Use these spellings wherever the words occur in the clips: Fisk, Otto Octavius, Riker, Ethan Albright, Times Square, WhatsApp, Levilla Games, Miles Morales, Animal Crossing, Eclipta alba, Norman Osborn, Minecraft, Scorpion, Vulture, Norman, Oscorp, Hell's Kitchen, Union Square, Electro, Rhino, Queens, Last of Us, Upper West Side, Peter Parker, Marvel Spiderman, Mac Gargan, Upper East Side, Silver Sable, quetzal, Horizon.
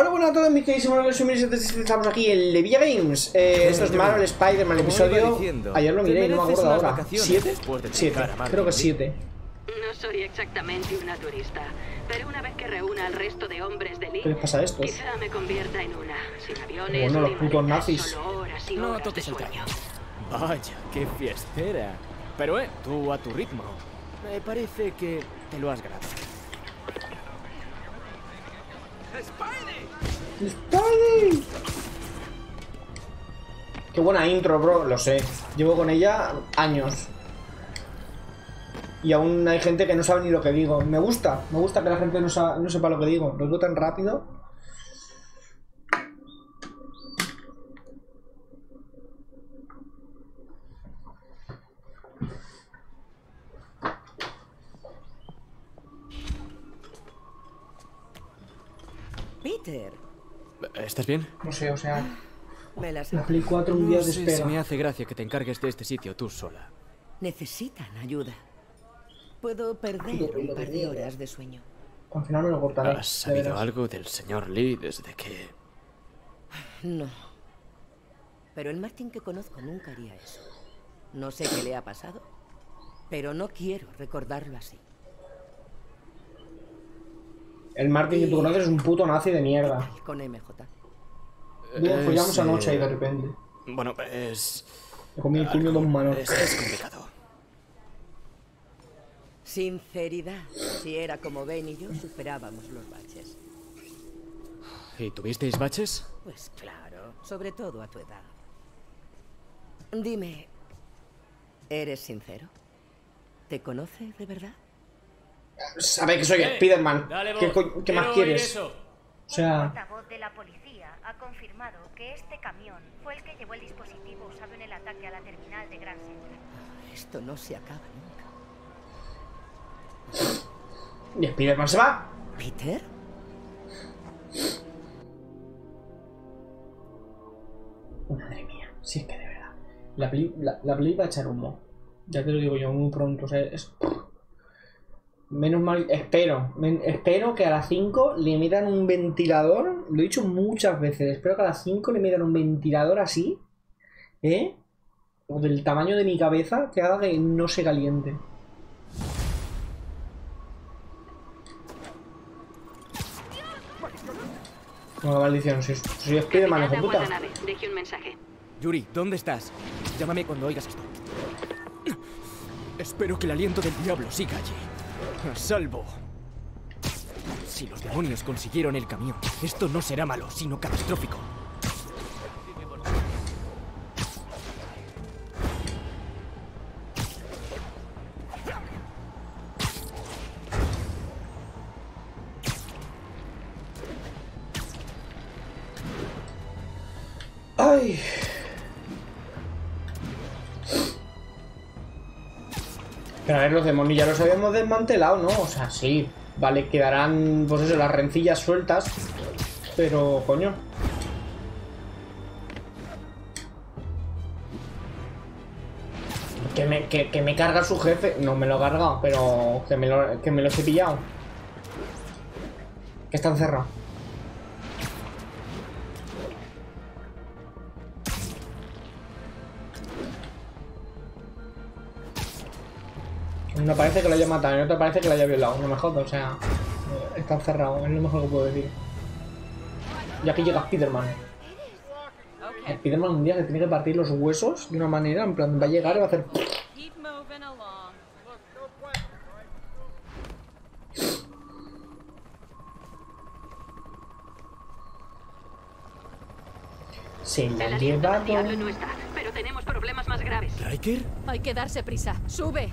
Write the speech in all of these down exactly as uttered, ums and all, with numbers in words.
Hola, buenas a todos mis queridos amigos. Estamos aquí en Levilla Games. eh, Esto es Marvel Spiderman, episodio... Ayer lo miré y no me acuerdo ahora. ¿Siete? Siete, creo que siete. No soy exactamente una turista, pero una vez que reúna al resto de hombres de Lee, ¿qué les pasa a estos? Quizá me convierta en una, sin aviones, bueno, los putos nazis. No toques el caño. Vaya, qué fiestera. Pero eh, tú a tu ritmo. Me parece que te lo has grabado. ¡Spidey! Qué buena intro, bro, lo sé. Llevo con ella años. Y aún hay gente que no sabe ni lo que digo. Me gusta, me gusta que la gente no, sa no sepa lo que digo. Lo digo tan rápido. Peter. ¿Estás bien? No sé, o sea... Me las apliqué cuatro no días de espera. Se me hace gracia que te encargues de este sitio tú sola. Necesitan ayuda. Puedo perder un par de horas de sueño. Al final me lo cortaré. ¿Has sabido de algo del señor Lee desde que...? No. Pero el Martin que conozco nunca haría eso. No sé qué le ha pasado, pero no quiero recordarlo así. El Martin que tú conoces es un puto nazi de mierda. Con M J. Bueno, follamos anoche y de repente. Bueno, es... He comido el puño de un mano. Es, es complicado. Sinceridad. Si era como Ben y yo, superábamos los baches. ¿Y tuvisteis baches? Pues claro, sobre todo a tu edad. Dime, ¿eres sincero? ¿Te conoce de verdad? Sabe que soy eh, Spiderman. ¿Qué, ¿Qué más quieres? O sea... El portavoz de la policía ha confirmado que este camión fue el que llevó el dispositivo usado en el ataque a la terminal de Grand Central. Esto no se acaba nunca. ¿Y Spiderman se va? ¿Peter? Madre mía, sí, es que de verdad. La peli, la, la peli va a echar humo. Ya te lo digo yo, muy pronto. O sea, es... Menos mal, espero, men, espero que a las cinco le metan un ventilador. Lo he dicho muchas veces, espero que a las cinco le metan un ventilador así, ¿eh? O del tamaño de mi cabeza, que haga que no se caliente. No, maldición, si, si es que de manejo, puta. Deje un mensaje. Yuri, ¿dónde estás? Llámame cuando oigas esto. Espero que el aliento del diablo siga allí. A salvo. Si los demonios consiguieron el camión, esto no será malo, sino catastrófico. Ay. Pero a ver, los demonios ya los habíamos desmantelado, ¿no? O sea, sí, vale, quedarán, pues eso, las rencillas sueltas. Pero, coño. Que me, que, que me carga su jefe. No me lo he cargado, pero que me lo, que me lo he pillado. Que está encerrado. No parece que lo haya matado, no te parece que lo haya violado, no me jodas, o sea, está encerrado, es lo mejor que puedo decir. Y aquí llega Spiderman. A Spiderman un día se tiene que partir los huesos de una manera, en plan, va a llegar y va a hacer... Se la lleva... No está, pero tenemos problemas más graves. ¿Riker? Hay que darse prisa, sube.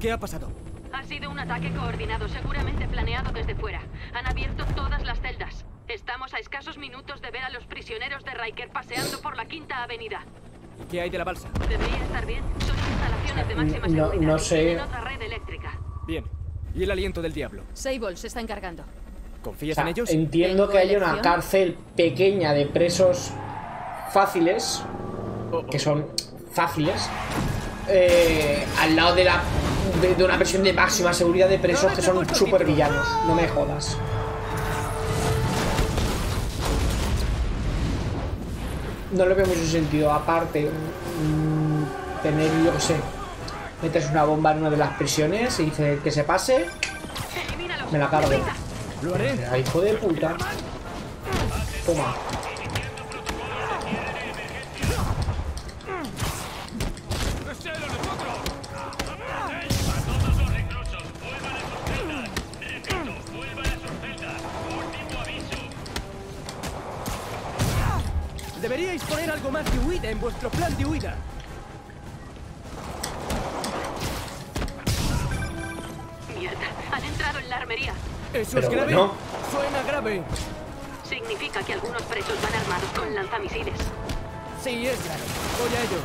¿Qué ha pasado? Ha sido un ataque coordinado, seguramente planeado desde fuera. Han abierto todas las celdas. Estamos a escasos minutos de ver a los prisioneros de Riker paseando por la Quinta Avenida. ¿Qué hay de la balsa? Debería estar bien. Son instalaciones de máxima no, seguridad. No sé. Tienen otra red eléctrica. Bien. ¿Y el aliento del diablo? Sable se está encargando. ¿Confías o sea, en ellos? Entiendo que hay una cárcel pequeña de presos fáciles, oh, oh. que son fáciles, eh, al lado de la... de, de una versión de máxima seguridad de presos que son súper villanos. No me jodas. No le veo mucho sentido. Aparte, mmm, tener, yo qué sé, metes una bomba en una de las prisiones y dices que se pase. Me la cargo. Lo haré. Ay, hijo de puta. Toma. Deberíais poner algo más de huida en vuestro plan de huida. Mierda, han entrado en la armería. Eso es grave. Bueno. Suena grave. Significa que algunos presos van armados con lanzamisiles. Sí, es grave. Voy a ello.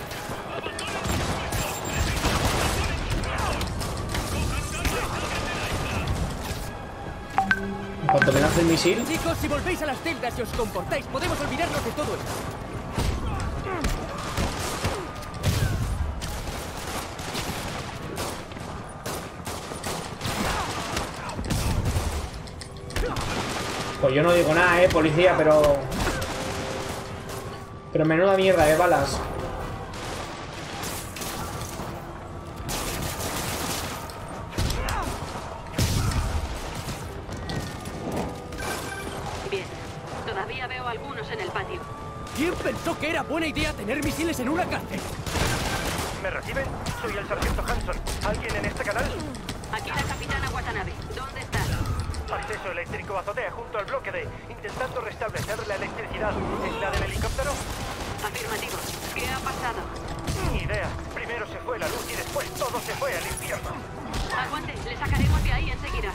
En cuanto me lance el misil. Chicos, si volvéis a las celdas y os comportáis, podemos olvidarnos de todo esto. Pues yo no digo nada, eh, policía, pero... Pero menuda mierda de balas. Bien, todavía veo algunos en el patio. ¿Quién pensó que era buena idea tener misiles en una cárcel? ¿Me reciben? Soy el sargento Hanson. ¿Alguien en este canal? Aquí la capitana Watanabe. ¿Dónde está? Acceso eléctrico azotea junto al bloque D, intentando restablecer la electricidad. ¿Es la del helicóptero? Afirmativo. ¿Qué ha pasado? Ni idea. Primero se fue la luz y después todo se fue al infierno. Aguante, le sacaremos de ahí enseguida.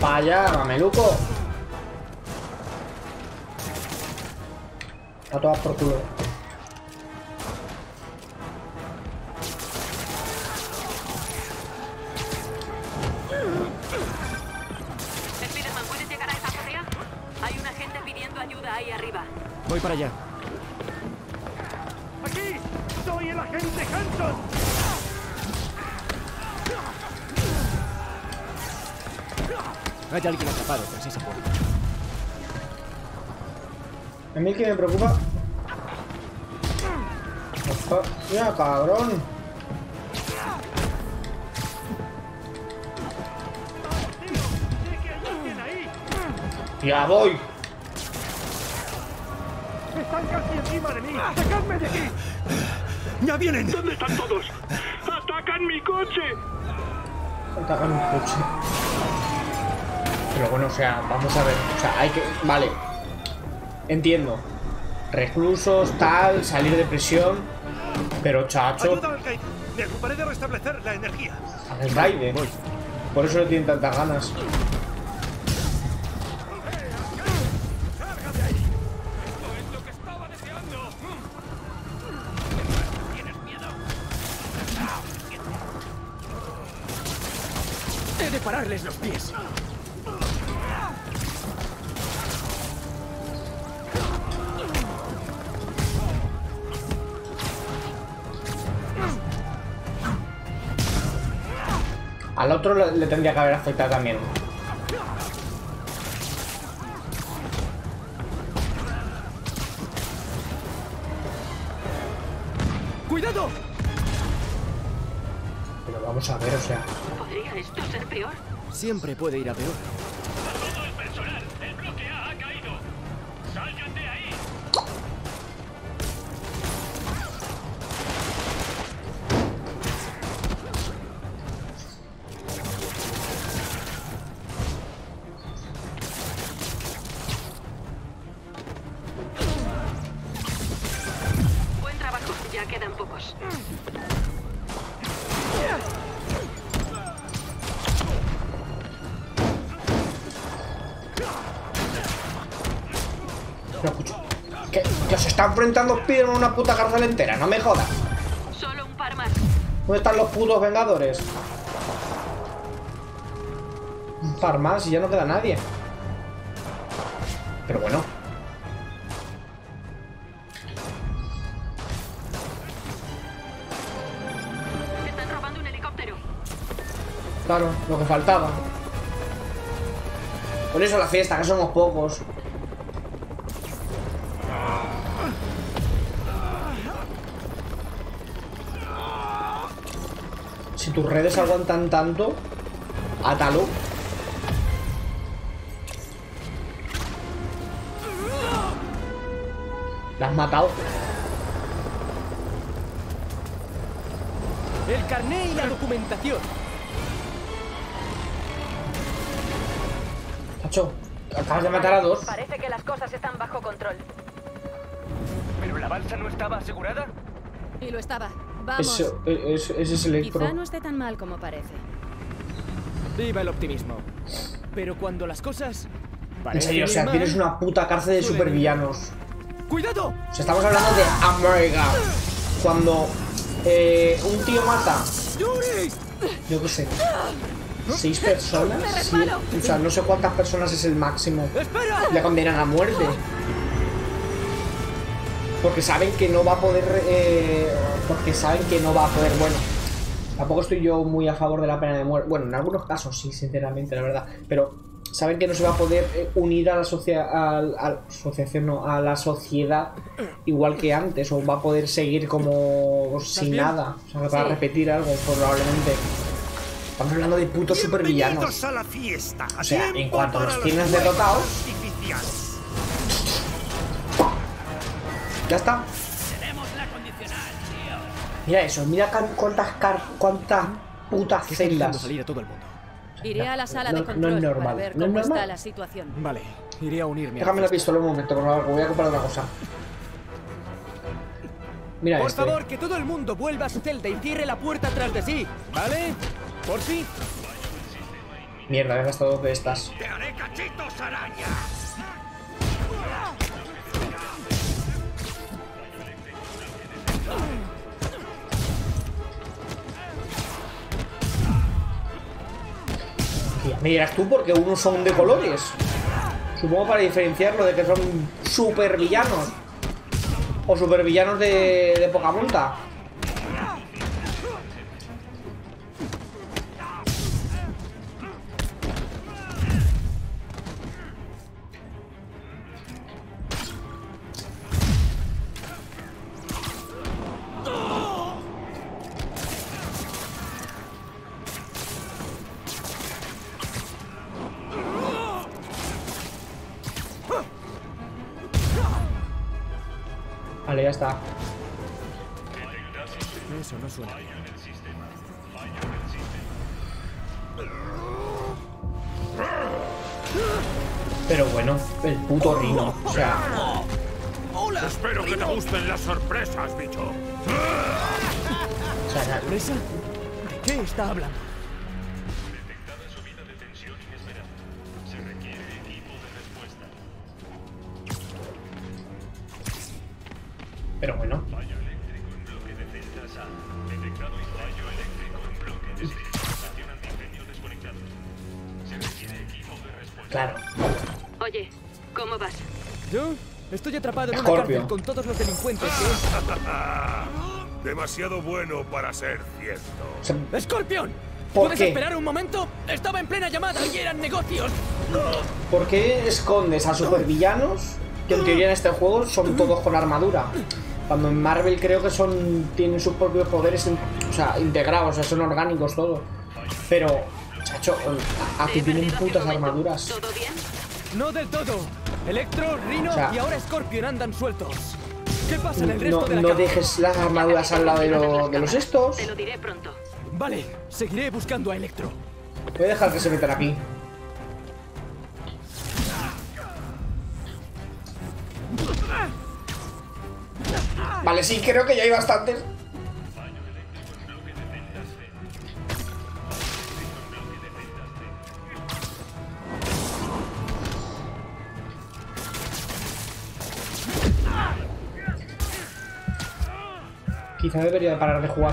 Vaya, mameluco. A todas por culo. Voy para allá. ¡Aquí! ¡Soy el agente Hanson! Hay alguien atrapado tras esa puerta. A mí que me preocupa... ¡Mira, cabrón! ¡Ya voy! ¡Están casi encima de mí! ¡Sacadme de aquí! ¡Ya vienen! ¿Dónde están todos? ¡Atacan mi coche! Atacan mi coche. Pero bueno, o sea, vamos a ver. O sea, hay que... Vale. Entiendo. Reclusos, tal, salir de prisión. Pero, chacho... Ayuda al Gaiden. Me ocuparé de restablecer la energía. Al Gaiden. Por eso no tienen tantas ganas. Pararles los pies. Al otro le, le tendría que haber afectado también. ¡Cuidado! Pero vamos a ver, o sea... ¿Podría esto ser peor? Siempre puede ir a peor. A todo el personal, el bloque A ha caído. ¡Salgan de ahí! Buen trabajo, ya quedan pocos. Está enfrentando Spiderman a una puta cárcel entera, no me jodas. Solo un par más. ¿Dónde están los putos vengadores? Un par más y ya no queda nadie. Pero bueno. Claro, lo que faltaba. Por eso la fiesta, que somos pocos. Si tus redes aguantan tanto, átalo. La has matado. El carné y la documentación. Tacho, acabas de matar a dos. Parece que las cosas están bajo control. ¿Pero la balsa no estaba asegurada? Y lo estaba. Vamos. Eso, eso, ese es Electro. Quizá no esté tan mal como parece. Viva el optimismo. Pero cuando las cosas... En serio, o sea, mal, tienes una puta cárcel de supervillanos. ¡Cuidado! O sea, estamos hablando de América. Cuando... Eh, un tío mata, yo qué sé, seis personas, sí, o sea, no sé cuántas personas es el máximo. Le condenan a muerte porque saben que no va a poder, eh, porque saben que no va a poder. Bueno, tampoco estoy yo muy a favor de la pena de muerte. Bueno, en algunos casos sí, sinceramente, la verdad. Pero saben que no se va a poder unir a la, socia a, a, a, asociación, no, a la sociedad igual que antes, o va a poder seguir como sin nada. O sea, que va a repetir algo, probablemente. Estamos hablando de putos supervillanos. O sea, en cuanto los tienes derrotados, ya está. Mira eso, mira cuántas, cuántas putas celdas. Iré a la sala no, de control no es normal. Para ver cómo ¿No es normal? está la situación. Vale, iré a unirme. Déjame a la pistola un momento, por favor, voy a comprar una cosa. Mira Por este. favor, que todo el mundo vuelva a su celda y cierre la puerta tras de sí, ¿vale? Por si. Mierda, he gastado dos de estas. ¡Te haré cachitos, araña! Me dirás tú porque unos son de colores. Supongo para diferenciarlo de que son supervillanos. O supervillanos de, de poca monta. Vale, ya está. Eso no suena. Pero bueno, el puto Rhino. O sea. Hola. Espero que te gusten las sorpresas, bicho. O sea, ¿sorpresa? ¿De qué está hablando? Detectada subida de tensión inesperada. Se requiere equipo de respuesta. Pero bueno. Fallo eléctrico en bloque de celdas A. Detectado y fallo eléctrico en bloque de celdas. Estación antiincendio desconectada. Se requiere equipo de respuesta. Claro. Oye, ¿cómo vas? Yo estoy atrapado en una cárcel con todos los delincuentes. ¿Qué? Demasiado bueno para ser cierto. ¡Scorpion! ¿Puedes esperar un momento? Estaba en plena llamada y eran negocios. ¿Por qué escondes a supervillanos? Que en teoría en este juego son todos con armadura. Cuando en Marvel creo que son tienen sus propios poderes in, o sea, integrados, o sea, son orgánicos todos. Pero, chacho, aquí tienen putas armaduras. ¿Todo bien? No del todo. Electro, Rhino o sea, y ahora Scorpion andan sueltos. ¿Qué pasa en el resto no, de la No dejes las armaduras al lado de, lo, de los estos. Te lo diré pronto. Vale, seguiré buscando a Electro. Voy a dejar que se metan aquí. Vale, sí, creo que ya hay bastantes. Quizá debería parar de jugar.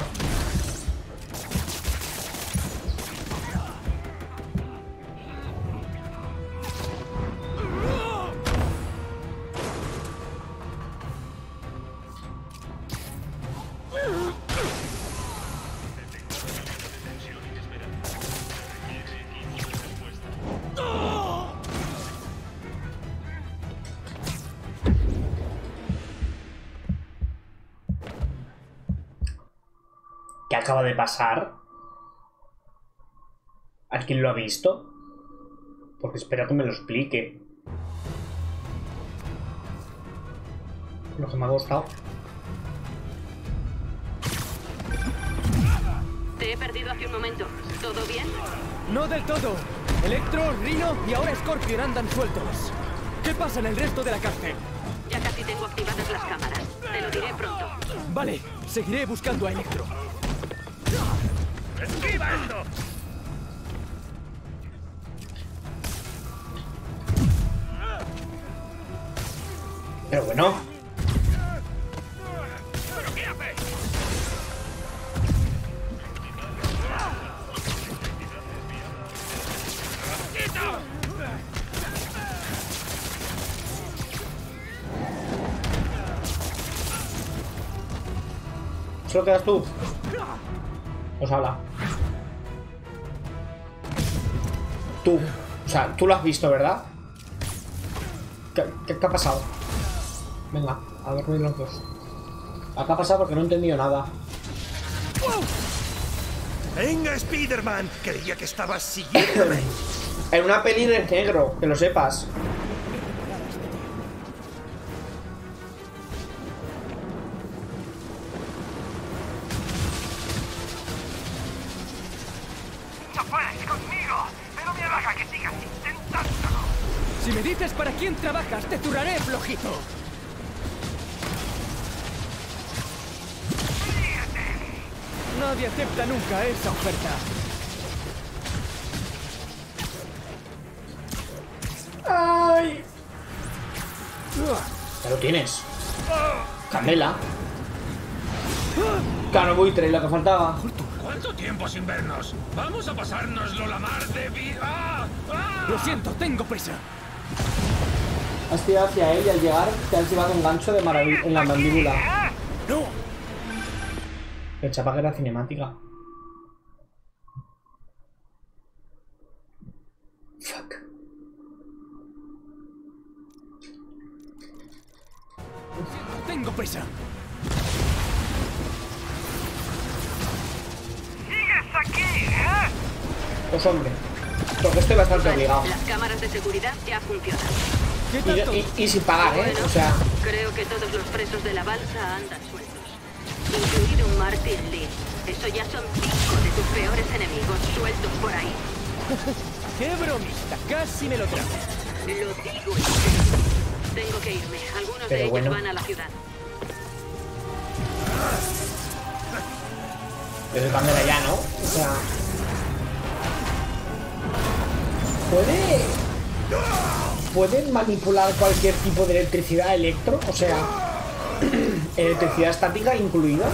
acaba de pasar? ¿Alguien lo ha visto? Porque espero que me lo explique. Lo que me ha gustado. Te he perdido hace un momento. ¿Todo bien? No del todo. Electro, Rhino y ahora Scorpion andan sueltos. ¿Qué pasa en el resto de la cárcel? Ya casi tengo activadas las cámaras. Te lo diré pronto. Vale, seguiré buscando a Electro. ¡Esquiva esto! Pero bueno. ¿Pero qué haces? ¿Eso lo quedas tú? Pues habla. Tú. O sea, tú lo has visto, ¿verdad? ¿Qué, qué, qué ha pasado? Venga, a dormir los dos. Acá ha pasado porque no he entendido nada. Venga, Spiderman, creía que estabas siguiéndome. En una peli de negro, que lo sepas. ¡No puedes conmigo! ¡Pero me raja que sigas intentándolo! Si me dices para quién trabajas, te turraré, flojito. Nadie acepta nunca esa oferta. ¡Ay! Ya lo tienes. Candela. Cano buitre, lo que faltaba. ¿Cuánto tiempo sin vernos? Vamos a pasárnoslo la mar de vida. ¡Ah! ¡Ah! Lo siento, tengo prisa. Has tirado hacia él y al llegar te has llevado un gancho de maravilla en la mandíbula. ¡No! Pensaba que era cinemática. Fuck. Tengo prisa. Sigues aquí, ¿eh? Pues hombre, porque estoy bastante vale, obligado. Las cámaras de seguridad ya funcionan. Y, y, y sin pagar, bueno, ¿eh? O sea, creo que todos los presos de la balsa andan sueltos. Incluido Martin Li. Eso ya son cinco de tus peores enemigos sueltos por ahí. ¡Qué bromista! Casi me lo trago. Lo digo. Tengo que irme. Algunos Pero de bueno. ellos van a la ciudad. Pero van de allá, ¿no? O sea... ¿Puede... ¿Pueden manipular cualquier tipo de electricidad, Electro? O sea... Electricidad estática incluida.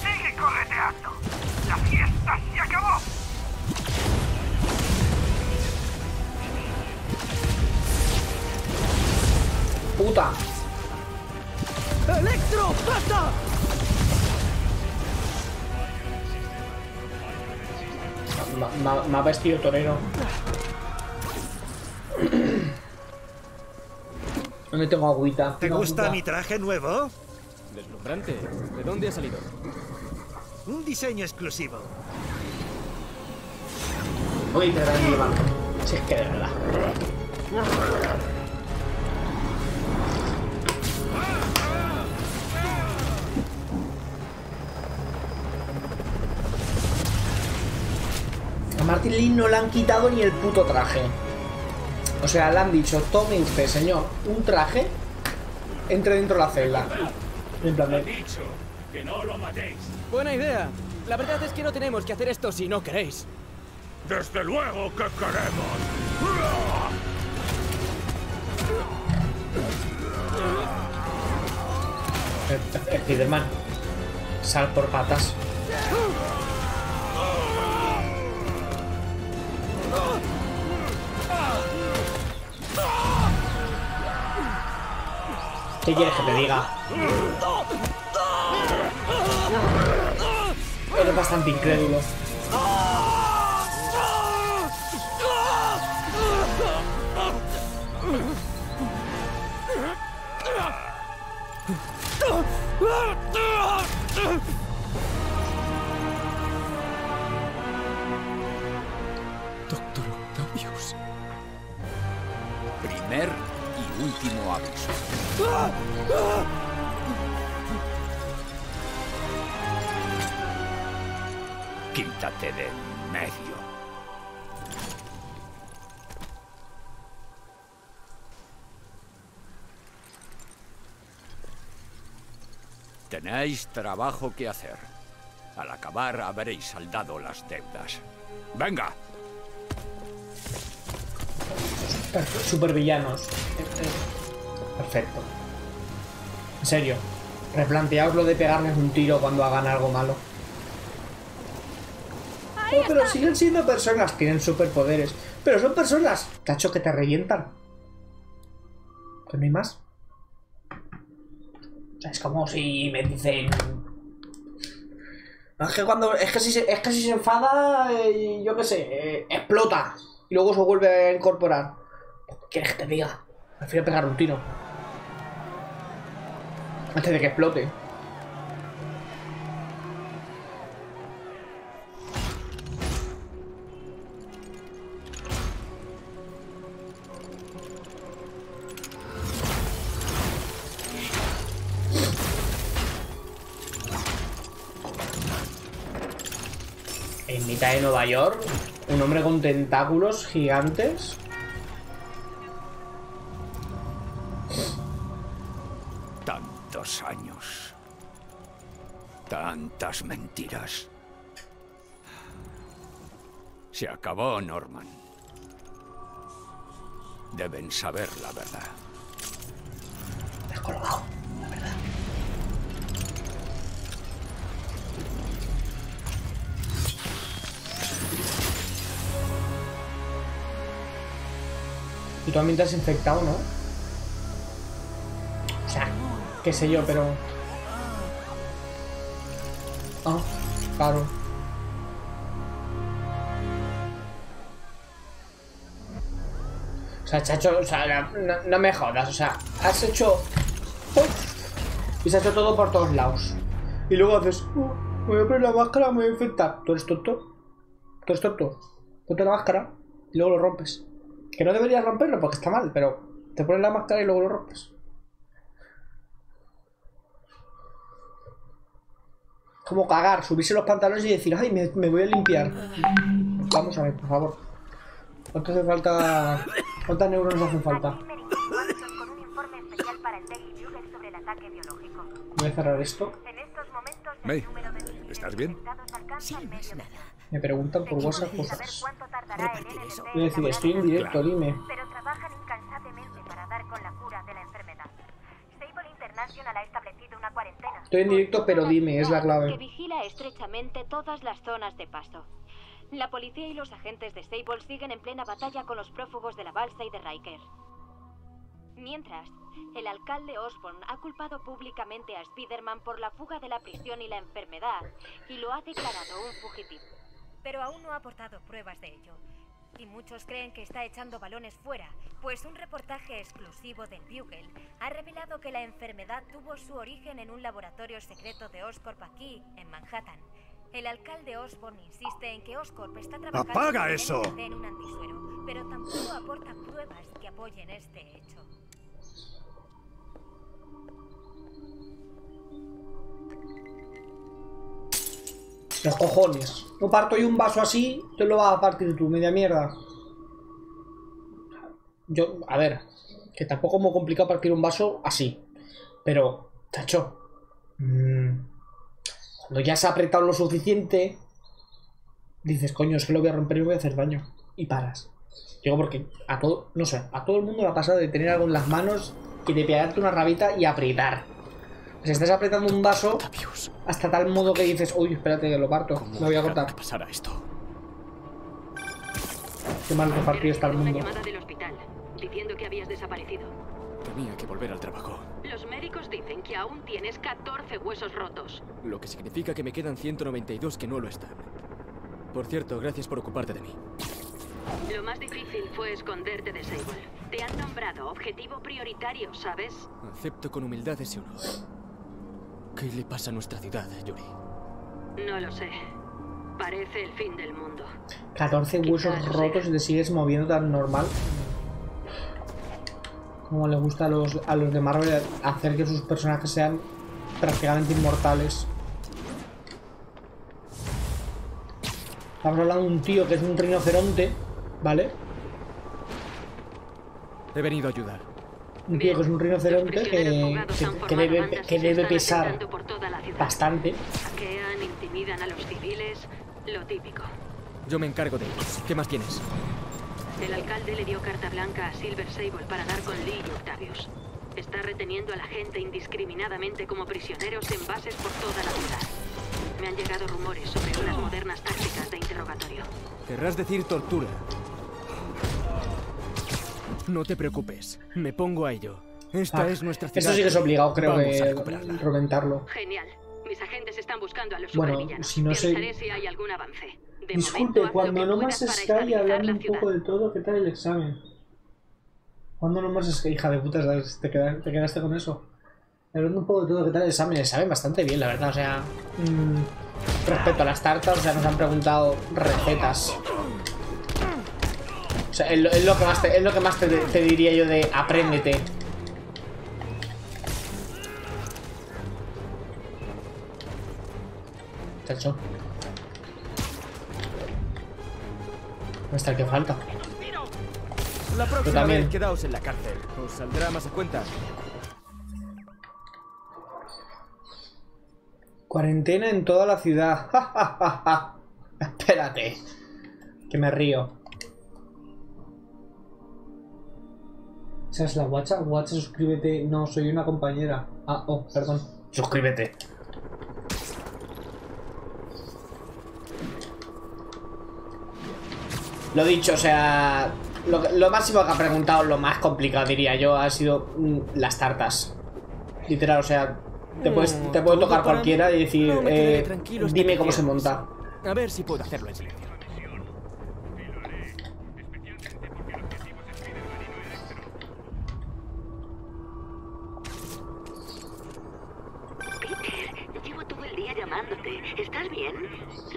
Sigue correteando. La fiesta se acabó. Puta. Electro, basta. Me ha vestido torero. ¿Dónde tengo agüita? ¿Te gusta agüita? Mi traje nuevo? Deslumbrante. ¿De dónde ha salido? Un diseño exclusivo. Voy a te daré mi banco. Si es que de verdad. A Martin Li no le han quitado ni el puto traje. O sea, le han dicho, tome usted, señor, un traje, entre dentro de la celda. En plan de... dicho que no lo matéis. Buena idea. La verdad es que no tenemos que hacer esto si no queréis. Desde luego que queremos. Spiderman, sal por patas. ¿Qué quieres que te diga? Eres bastante incrédulo. Primer y último aviso. Quítate de en medio. Tenéis trabajo que hacer. Al acabar habréis saldado las deudas. ¡Venga! Supervillanos. Perfecto. En serio, replanteaos lo de pegarles un tiro cuando hagan algo malo. No, pero siguen siendo personas, tienen superpoderes. Pero son personas, cacho, que te revientan. ¿No hay más? Es como si me dicen... Es que cuando... Es que si se, es que si se enfada, eh, yo qué sé, eh, explota. Y luego se vuelve a incorporar. ¿Quieres que te diga? Prefiero pegar un tiro antes de que explote. En mitad de Nueva York, un hombre con tentáculos gigantes. Tantos años. Tantas mentiras. Se acabó, Norman. Deben saber la verdad. Me has colgado, la verdad. Y tú también te has infectado, ¿no? O sea, qué sé yo, pero... Ah, claro. O sea, chacho, o sea, no, no me jodas, o sea, has hecho... Y se ha hecho todo por todos lados. Y luego haces... Oh, me voy a poner la máscara, me voy a infectar. ¿Tú eres tonto? ¿Tú eres tonto? Ponte la máscara y luego lo rompes. Que no deberías romperlo porque está mal, pero te pones la máscara y luego lo rompes. Como cagar, subirse los pantalones y decir, ay, me, me voy a limpiar. Vamos a ver, por favor. ¿Cuánto hace falta? ¿Cuántas neuronas hacen falta? Voy a cerrar esto. May, ¿estás bien? Sí, no es nada. Me preguntan por WhatsApp cosas. Quiero decir, estoy en directo, dime. Pero trabajan incansablemente para dar con la cura de la enfermedad. Sable International ha establecido una cuarentena. Estoy en directo, pero dime, es la clave. Que vigila estrechamente todas las zonas de paso. La policía y los agentes de Sable siguen en plena batalla con los prófugos de la balsa y de Riker. Mientras, el alcalde Osborn ha culpado públicamente a Spiderman por la fuga de la prisión y la enfermedad y lo ha declarado un fugitivo. Pero aún no ha aportado pruebas de ello. Y muchos creen que está echando balones fuera, pues un reportaje exclusivo del Bugle ha revelado que la enfermedad tuvo su origen en un laboratorio secreto de Oscorp aquí, en Manhattan. El alcalde Osborn insiste en que Oscorp está trabajando... ¡Apaga eso! ...en un antisuero, pero tampoco aporta pruebas que apoyen este hecho. Los cojones. No parto yo un vaso así, te lo vas a partir tú, media mierda. Yo, a ver, que tampoco es muy complicado partir un vaso así. Pero, chacho, mmm, cuando ya se ha apretado lo suficiente, dices, coño, es que lo voy a romper y voy a hacer daño. Y paras. Digo, porque a todo, no sé, a todo el mundo le ha pasado de tener algo en las manos y de pegarte una rabita y apretar. Si estás apretando un vaso hasta tal modo que dices, uy, espérate que lo parto, me voy a cortar. Qué mal repartido está el mundo. Tenía que volver al trabajo. Los médicos dicen que aún tienes catorce huesos rotos. Lo que significa que me quedan ciento noventa y dos que no lo están. Por cierto, gracias por ocuparte de mí. Lo más difícil fue esconderte de Sable. Te han nombrado objetivo prioritario, ¿sabes? Acepto con humildad ese honor. ¿Qué le pasa a nuestra ciudad, Yuri? No lo sé. Parece el fin del mundo. catorce huesos rotos y te sigues moviendo tan normal. Como le gusta a los, a los de Marvel hacer que sus personajes sean prácticamente inmortales. Estamos hablando de un tío que es un rinoceronte, ¿vale? He venido a ayudar. Un tío que es un rinoceronte que, que, que, debe, que debe pesar bastante. Saquean, intimidan a los civiles, lo típico. Yo me encargo de ellos. ¿Qué más tienes? El alcalde le dio carta blanca a Silver Sable para dar con Li y Octavius. Está reteniendo a la gente indiscriminadamente como prisioneros en bases por toda la ciudad. Me han llegado rumores sobre unas modernas tácticas de interrogatorio. Querrás decir tortura. No te preocupes, me pongo a ello. Esta ah, es nuestra ciudad. Eso sí que es obligado, creo. Vamos que reventarlo. Genial. Mis agentes están buscando a los supervillanos. Si no sé si hay algún avance. De Disculpe, momento, cuando no más Sky hablando un poco de todo, ¿qué tal el examen? Cuando no más Sky, hija de puta, ¿te quedaste, te quedaste con eso? Hablando un poco de todo, ¿qué tal el examen? El examen bastante bien, la verdad, o sea... Mmm, respecto a las tartas, o sea, nos han preguntado recetas. O sea, es lo, es lo que más, te, es lo que más te, te diría yo de apréndete. Chacho. ¿Dónde está el que falta? La próxima vez quedaos en la cárcel. Os saldrá más a cuenta. Cuarentena en toda la ciudad. Ja, ja, ja, ja. Espérate. Que me río. ¿Esa es la guacha? Guacha, suscríbete. No, soy una compañera. Ah, oh, perdón. Suscríbete. Lo dicho, o sea, lo, lo máximo que ha preguntado, lo más complicado diría yo, ha sido mm, las tartas. Literal, o sea, te puedes, no, te puedes tocar cualquiera y decir, no, eh, dime cómo se monta. A ver si puedo hacerlo en silencio. Peter, llevo todo el día llamándote. ¿Estás bien?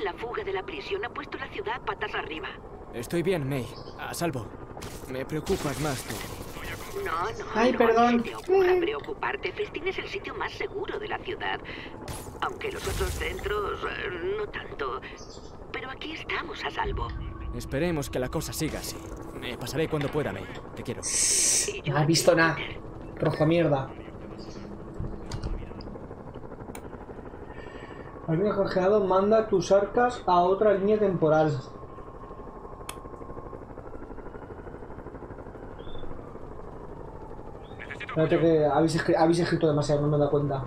La fuga de la prisión ha puesto la ciudad patas arriba. Estoy bien, May. A salvo. Me preocupas más tú. No, no, Ay, no, perdón. No se te ocurra preocuparte. Festín es el sitio más seguro de la ciudad. Aunque los otros centros, eh, no tanto. Pero aquí estamos a salvo. Esperemos que la cosa siga así. Me pasaré cuando pueda, May. Te quiero. No has visto nada. Roja mierda. Alguien cajeado manda tus arcas a otra línea temporal. Que habéis, escri habéis escrito demasiado, no me he dado cuenta.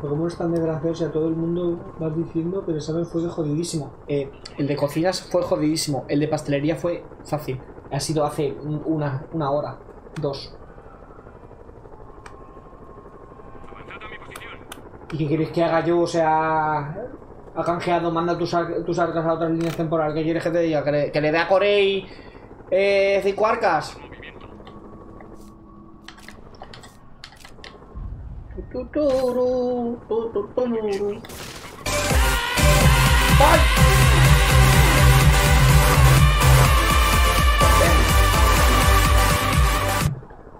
Pero como es tan desgraciado, o sea, todo el mundo vas diciendo que el examen fue de jodidísimo. Eh, el de cocinas fue jodidísimo, el de pastelería fue fácil. Ha sido hace una, una hora, dos. Avanzad a mi posición. ¿Y qué queréis que haga yo? O sea, ha canjeado, manda tus, ar tus arcas a otras líneas temporales. ¿Qué quieres que te diga? Que le, que le dé a Corey eh, cinco arcas. ¡Ay!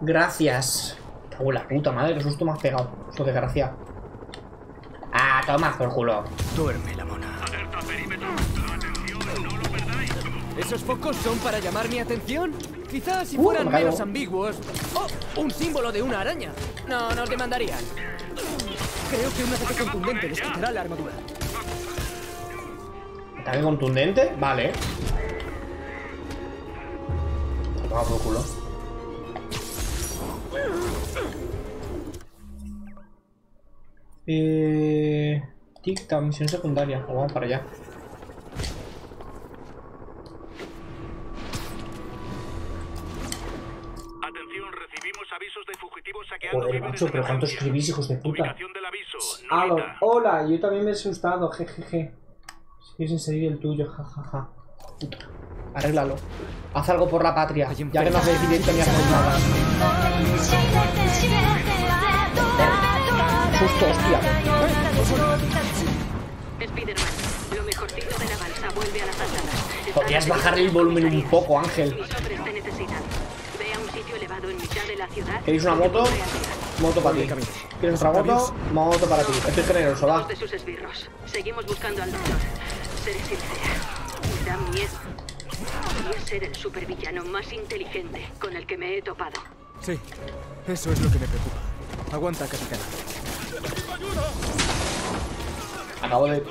Gracias. Cago en la puta madre, que susto me has pegado. Eso que gracia. Ah, toma por culo. Duerme la mona. Alerta perímetro. Atención, no lo perdáis. ¿Esos focos son para llamar mi atención? Quizás si fueran uh, menos ambiguos. ¡Oh! Un símbolo de una araña. No, nos demandarían. Creo que un ataque contundente desquitará la armadura. ¿Ataque contundente? Vale. Toma por culo. Eh. Tic-tac, misión secundaria. Oh, vamos para allá. Joder, macho, pero ¿cuánto escribís, hijos de puta? Ah, lo, hola, yo también me he asustado, jejeje. Si quieres inserir el tuyo, jajaja. Puta, arréglalo. Haz algo por la patria, ya que no hacéis bien ni hacéis nada. Justo, hostia. Podrías bajar el volumen un poco, Ángel. ¿Queréis una moto? Moto para ti. ¿Quieres otra moto? Moto para ti. Esto es generoso, va. Seguimos buscando al doctor. Seré sincera. Me da miedo. Podría ser el supervillano más inteligente con el que me he topado. Sí, eso es lo que me preocupa. Aguanta, capitán. Acabo de...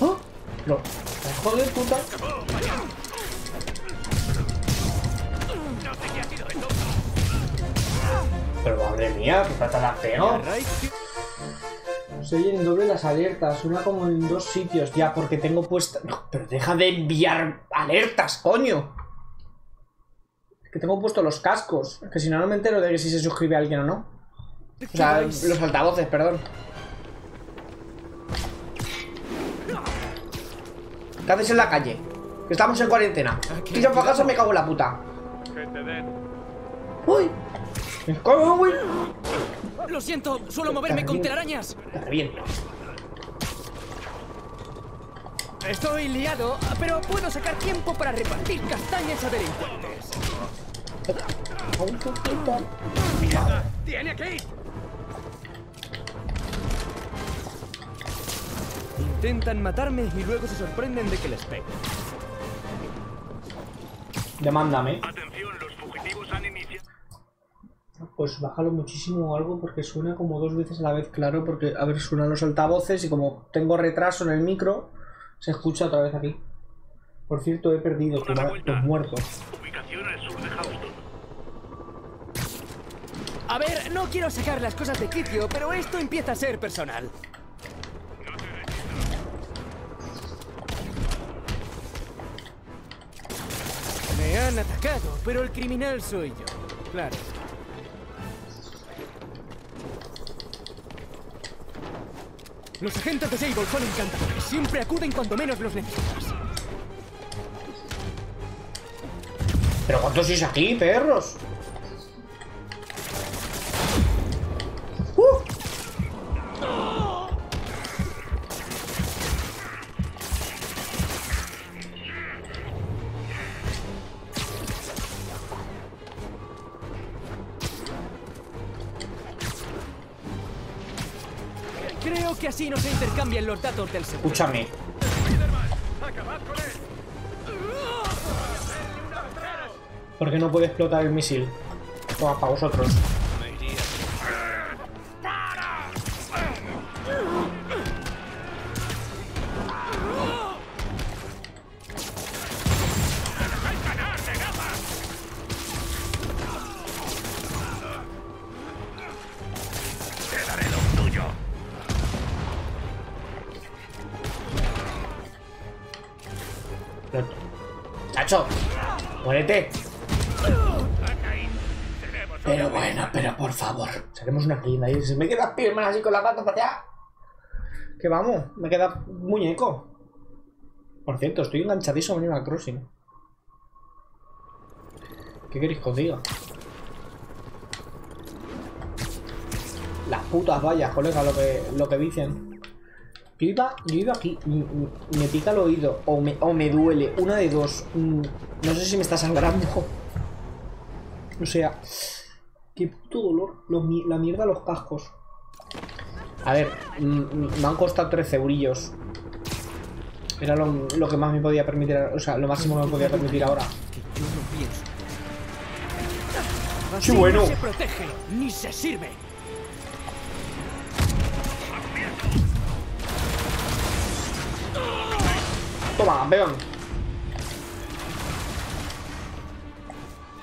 ¿Oh? No. Joder, puta. Pero madre mía, que falta la peor. Se oyen doble las alertas, una como en dos sitios. Ya, porque tengo puesta... No, pero deja de enviar alertas, coño. Es que tengo puesto los cascos. Es que si no, no me entero de que si se suscribe a alguien o no. O sea, los altavoces, perdón. ¿Qué haces en la calle? Que estamos en cuarentena. Si yo para casa me cago en la puta. ¡Uy! ¡Me cago, güey! Lo siento, suelo moverme con telarañas. Te reviento. Estoy liado, pero puedo sacar tiempo para repartir castañas a delincuentes. ¡Mierda! ¡Tiene aquí! Intentan matarme y luego se sorprenden de que les pego. Demándame. Atención, los fugitivos han iniciado. Pues bájalo muchísimo o algo porque suena como dos veces a la vez, claro, porque a ver, suenan los altavoces y como tengo retraso en el micro, se escucha otra vez aquí. Por cierto, he perdido los muertos. Ubicación al sur de Houston. A ver, no quiero sacar las cosas de quicio, pero esto empieza a ser personal. Me han atacado, pero el criminal soy yo. Claro. Los agentes de S H I E L D son encantadores. Siempre acuden cuando menos los necesitas. ¿Pero cuántos sois aquí, perros? Que así no se intercambian los datos del seguro. Escúchame. ¿Por qué no puede explotar el misil? Toma, para vosotros. Pero bueno, pero por favor, saquemos una clima y se me queda Spiderman así con la pata para allá. Que vamos, me queda muñeco. Por cierto, estoy enganchadísimo en Animal Crossing. ¿Qué queréis que os diga? Las putas vallas, colega, lo que, lo que dicen. Yo iba, yo iba aquí, me pica el oído o me, o me duele, una de dos. No sé si me está sangrando. O sea, qué puto dolor, los, la mierda los cascos. A ver, me han costado trece eurillos. Era lo, lo que más me podía permitir, o sea, lo máximo que me podía permitir ahora. ¡Sí, bueno! No se protege, ni se sirve. Toma, campeón.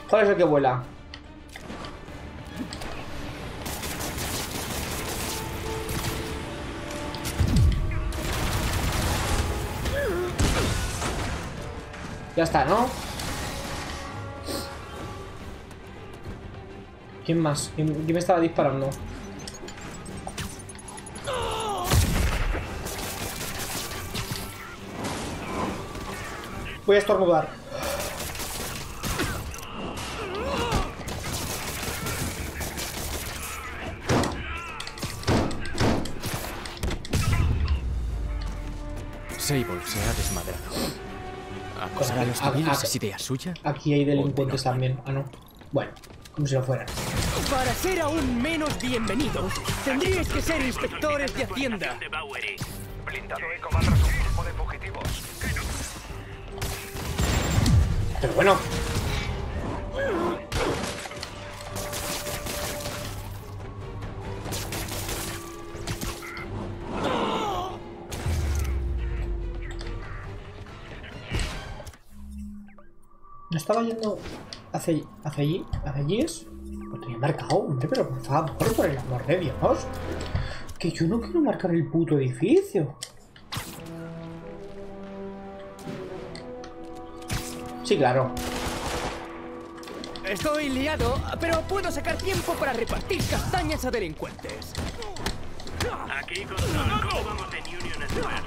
¿Cuál es el que vuela? Ya está, ¿no? ¿Quién más? ¿Quién, quién me estaba disparando? Voy a estornudar. Sable se ha desmadrado. Vamos a los tubinos, ¿es idea suya? Aquí hay delincuentes también. Ah, no. Bueno, como si lo fueran. Para ser aún menos bienvenidos, tendríais que ser inspectores de Hacienda. Pero bueno. No estaba yendo hacia, hacia allí, hacia allí es. Lo tenía marcado, hombre, pero por favor, por el amor de Dios. Que yo no quiero marcar el puto edificio. Sí, claro. Estoy liado, pero puedo sacar tiempo para repartir castañas a delincuentes. Aquí con Norman, vamos en Union Square.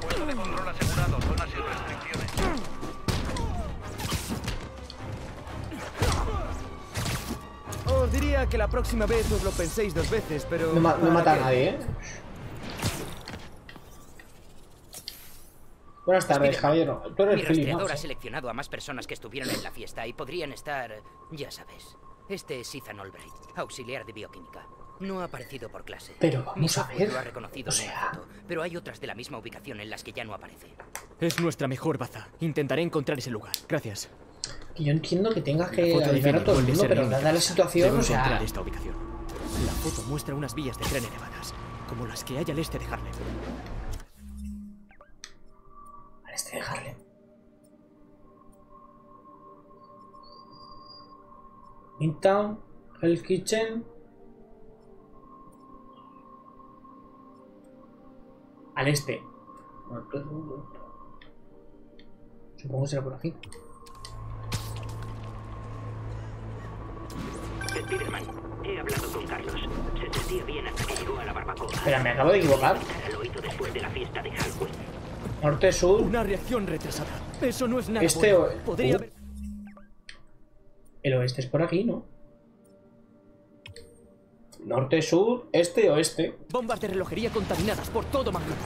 Puesto de control asegurado, zonas sin restricciones. Os diría que la próxima vez os lo penséis dos veces, pero... No, ma no mata a nadie, ¿eh? Buenas tardes, caballero. Tú eres Philip, ¿no? Mi rastreador ha seleccionado a más personas que estuvieron en la fiesta y podrían estar... Ya sabes. Este es Ethan Albright, auxiliar de bioquímica. No ha aparecido por clase. Pero vamos a ver... Lo ha reconocido, o sea... foto, pero hay otras de la misma ubicación en las que ya no aparece. Es nuestra mejor baza. Intentaré encontrar ese lugar. Gracias. Yo entiendo que tengas que ayudar a todo el mundo, pero dada la situación, o sea... Esta ubicación. La foto muestra unas vías de tren elevadas, como las que hay al este de Harlem. Al este de Harlem. Midtown, Hell's Kitchen... Al este. Supongo que será por aquí. Spiderman, he hablado con Carlos. Se sentía bien hasta que llegó a la barbacoa. Espera, me acabo de equivocar. Después de la fiesta de Halloween. Norte, sur. Una reacción retrasada. Eso no es nada. Este o... Podría haber... El oeste es por aquí, ¿no? Norte, sur, este, oeste. Bombas de relojería contaminadas por todo Manhattan.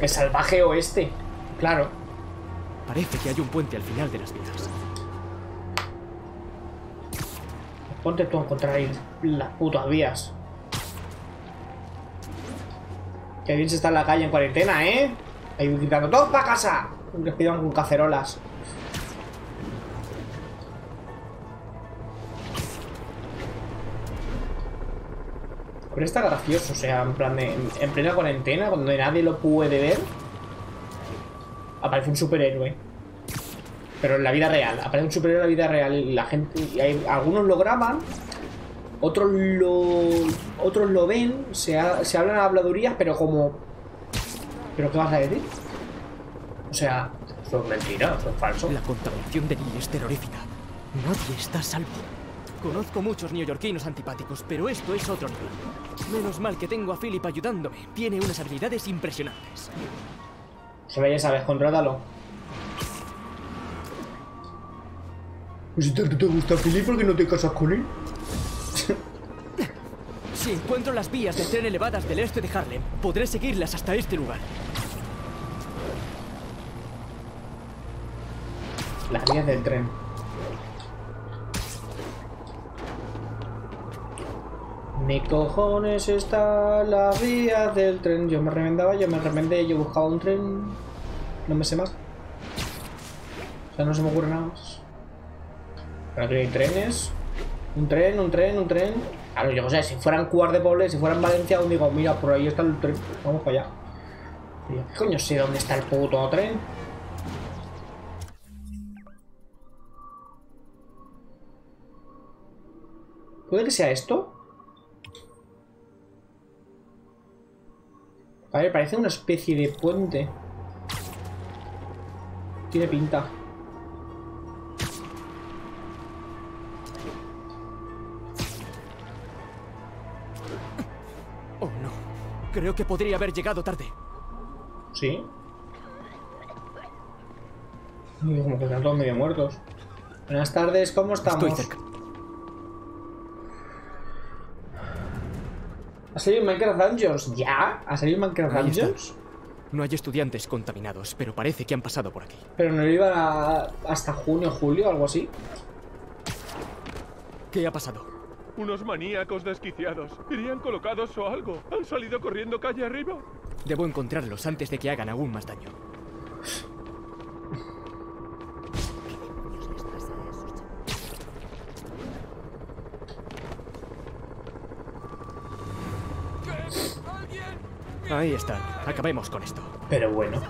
El salvaje oeste. Claro. Parece que hay un puente al final de las vías. Ponte tú a encontrar ahí las putas vías. Que bien se está en la calle en cuarentena, ¿eh? Ahí gritando, ¡todos para casa! Les pidan con cacerolas. Pero está gracioso, o sea, en plan de, en plena cuarentena, cuando nadie lo puede ver, aparece un superhéroe. Pero en la vida real, aparece un superhéroe en la vida real y la gente, y hay, algunos lo graban, otros lo otros lo ven, se, ha, se hablan habladurías, pero como... ¿Pero qué vas a decir? O sea, eso es mentira, eso es falso. La contaminación de Li es terrorífica. Nadie está a salvo. Conozco muchos neoyorquinos antipáticos, pero esto es otro nivel. Menos mal que tengo a Philip ayudándome. Tiene unas habilidades impresionantes. Se ve, ya sabes, contrátalo. Si te, te gusta Philip, ¿por qué no te casas con él? Si encuentro las vías de tren elevadas del este de Harlem, podré seguirlas hasta este lugar. Las vías del tren. Mi cojones están las vías del tren. Yo me remendaba, yo me remendé, yo buscaba un tren. No me sé más. O sea, no se me ocurre nada más. Pero aquí hay trenes. Un tren, un tren, un tren. Claro, yo no sé, si fueran Cuar de Poble, si fueran Valencia, aún digo, mira, por ahí está el tren. Vamos para allá. Yo, ¿qué coño sé dónde está el puto tren? ¿Puede que sea esto? A ver, parece una especie de puente. Tiene pinta. Creo que podría haber llegado tarde. ¿Sí? Como que están todos medio muertos. Buenas tardes, ¿cómo estamos? Estoy cerca. ¿Ha salido Minecraft Dungeons? ¿Ya? ¿Ha salido Minecraft Dungeons? No hay estudiantes contaminados, pero parece que han pasado por aquí. ¿Pero no iban a... hasta junio, julio, algo así? ¿Qué ha pasado? Unos maníacos desquiciados. Irían colocados o algo. Han salido corriendo calle arriba. Debo encontrarlos antes de que hagan aún más daño. Ahí están. Acabemos con esto. Pero bueno.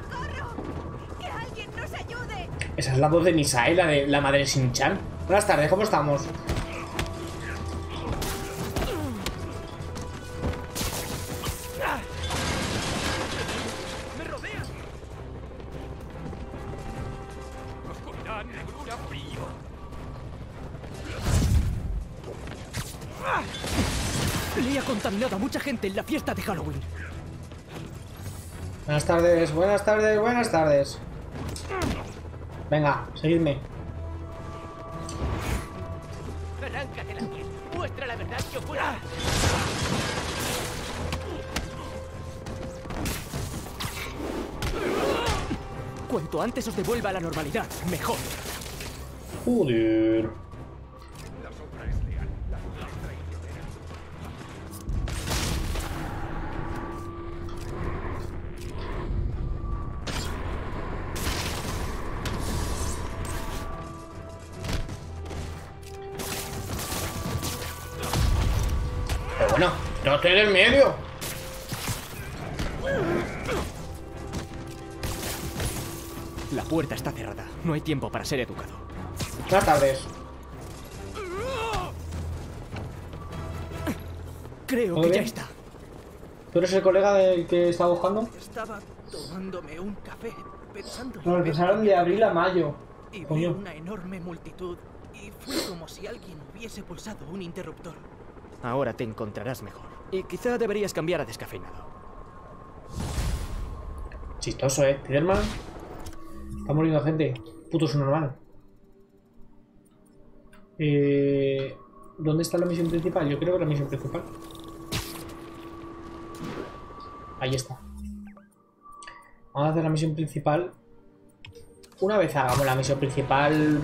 ¡Que alguien nos ayude! Esa es la voz de Misael, la de la madre Shin-chan. Buenas tardes, ¿cómo estamos? Le ha contaminado a mucha gente en la fiesta de Halloween. Buenas tardes, buenas tardes, buenas tardes. Venga, seguidme. Arráncatela. Muestra la verdad que ocurra. Cuanto antes os devuelva la normalidad, mejor. Joder. ¡No estoy en el medio! La puerta está cerrada. No hay tiempo para ser educado. Buenas tardes. Creo que bien? Ya está. ¿Tú eres el colega del que estaba buscando? Estaba tomándome un café pensando... Nos empezaron de abril a mayo. Y vi una enorme multitud y fue como si alguien hubiese pulsado un interruptor. Ahora te encontrarás mejor. Y quizá deberías cambiar a descafeinado. Chistoso, ¿eh? Spiderman. Está muriendo gente. Puto subnormal. Eh... ¿Dónde está la misión principal? Yo creo que la misión principal. Ahí está. Vamos a hacer la misión principal. Una vez hagamos la misión principal...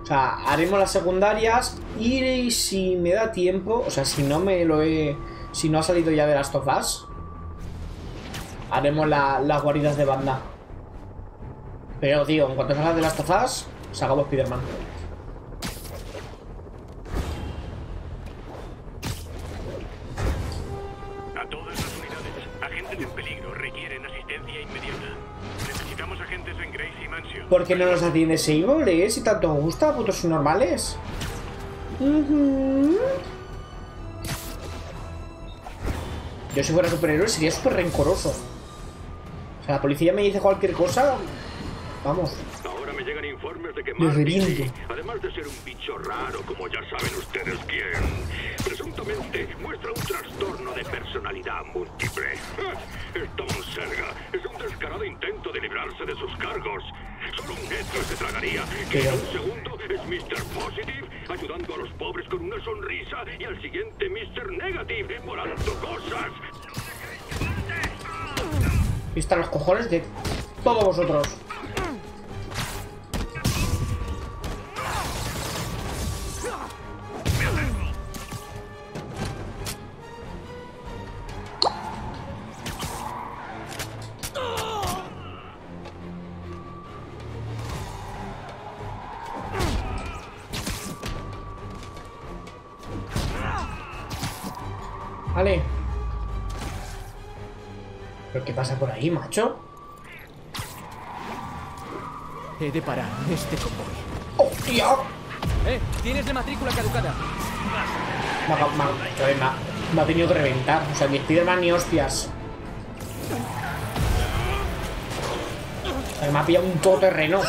O sea, haremos las secundarias y si me da tiempo, o sea, si no me lo he... Si no ha salido ya de Last of Us, haremos la, las guaridas de banda. Pero, tío, en cuanto salga de Last of Us, sacamos Spiderman. A todas las unidades, agentes en peligro requieren asistencia inmediata. Necesitamos agentes en Gracie Mansion. ¿Por qué no nos atiende Sable, eh? Si tanto os gusta, putos normales. Uh-huh. Yo si fuera superhéroe sería súper rencoroso. O sea, la policía me dice cualquier cosa. Vamos. Ahora me llegan informes de que Martin Li, además de ser un bicho raro, como ya saben ustedes quién, presuntamente muestra un trastorno de personalidad múltiple. Esta monserga es un descarado intento de librarse de sus cargos. Solo un metro se tragaría que en un segundo es mister Positive ayudando a los pobres con una sonrisa y al siguiente mister Negative volando cosas. Y están los cojones de todos vosotros. Vale. ¿Pero qué pasa por ahí, macho? He de parar este convoy. ¡Hostia! Eh, tienes la matrícula caducada. Me ha, me, me, ha, me ha tenido que reventar. O sea, ni Spiderman ni hostias. O sea, me ha pillado un todoterreno.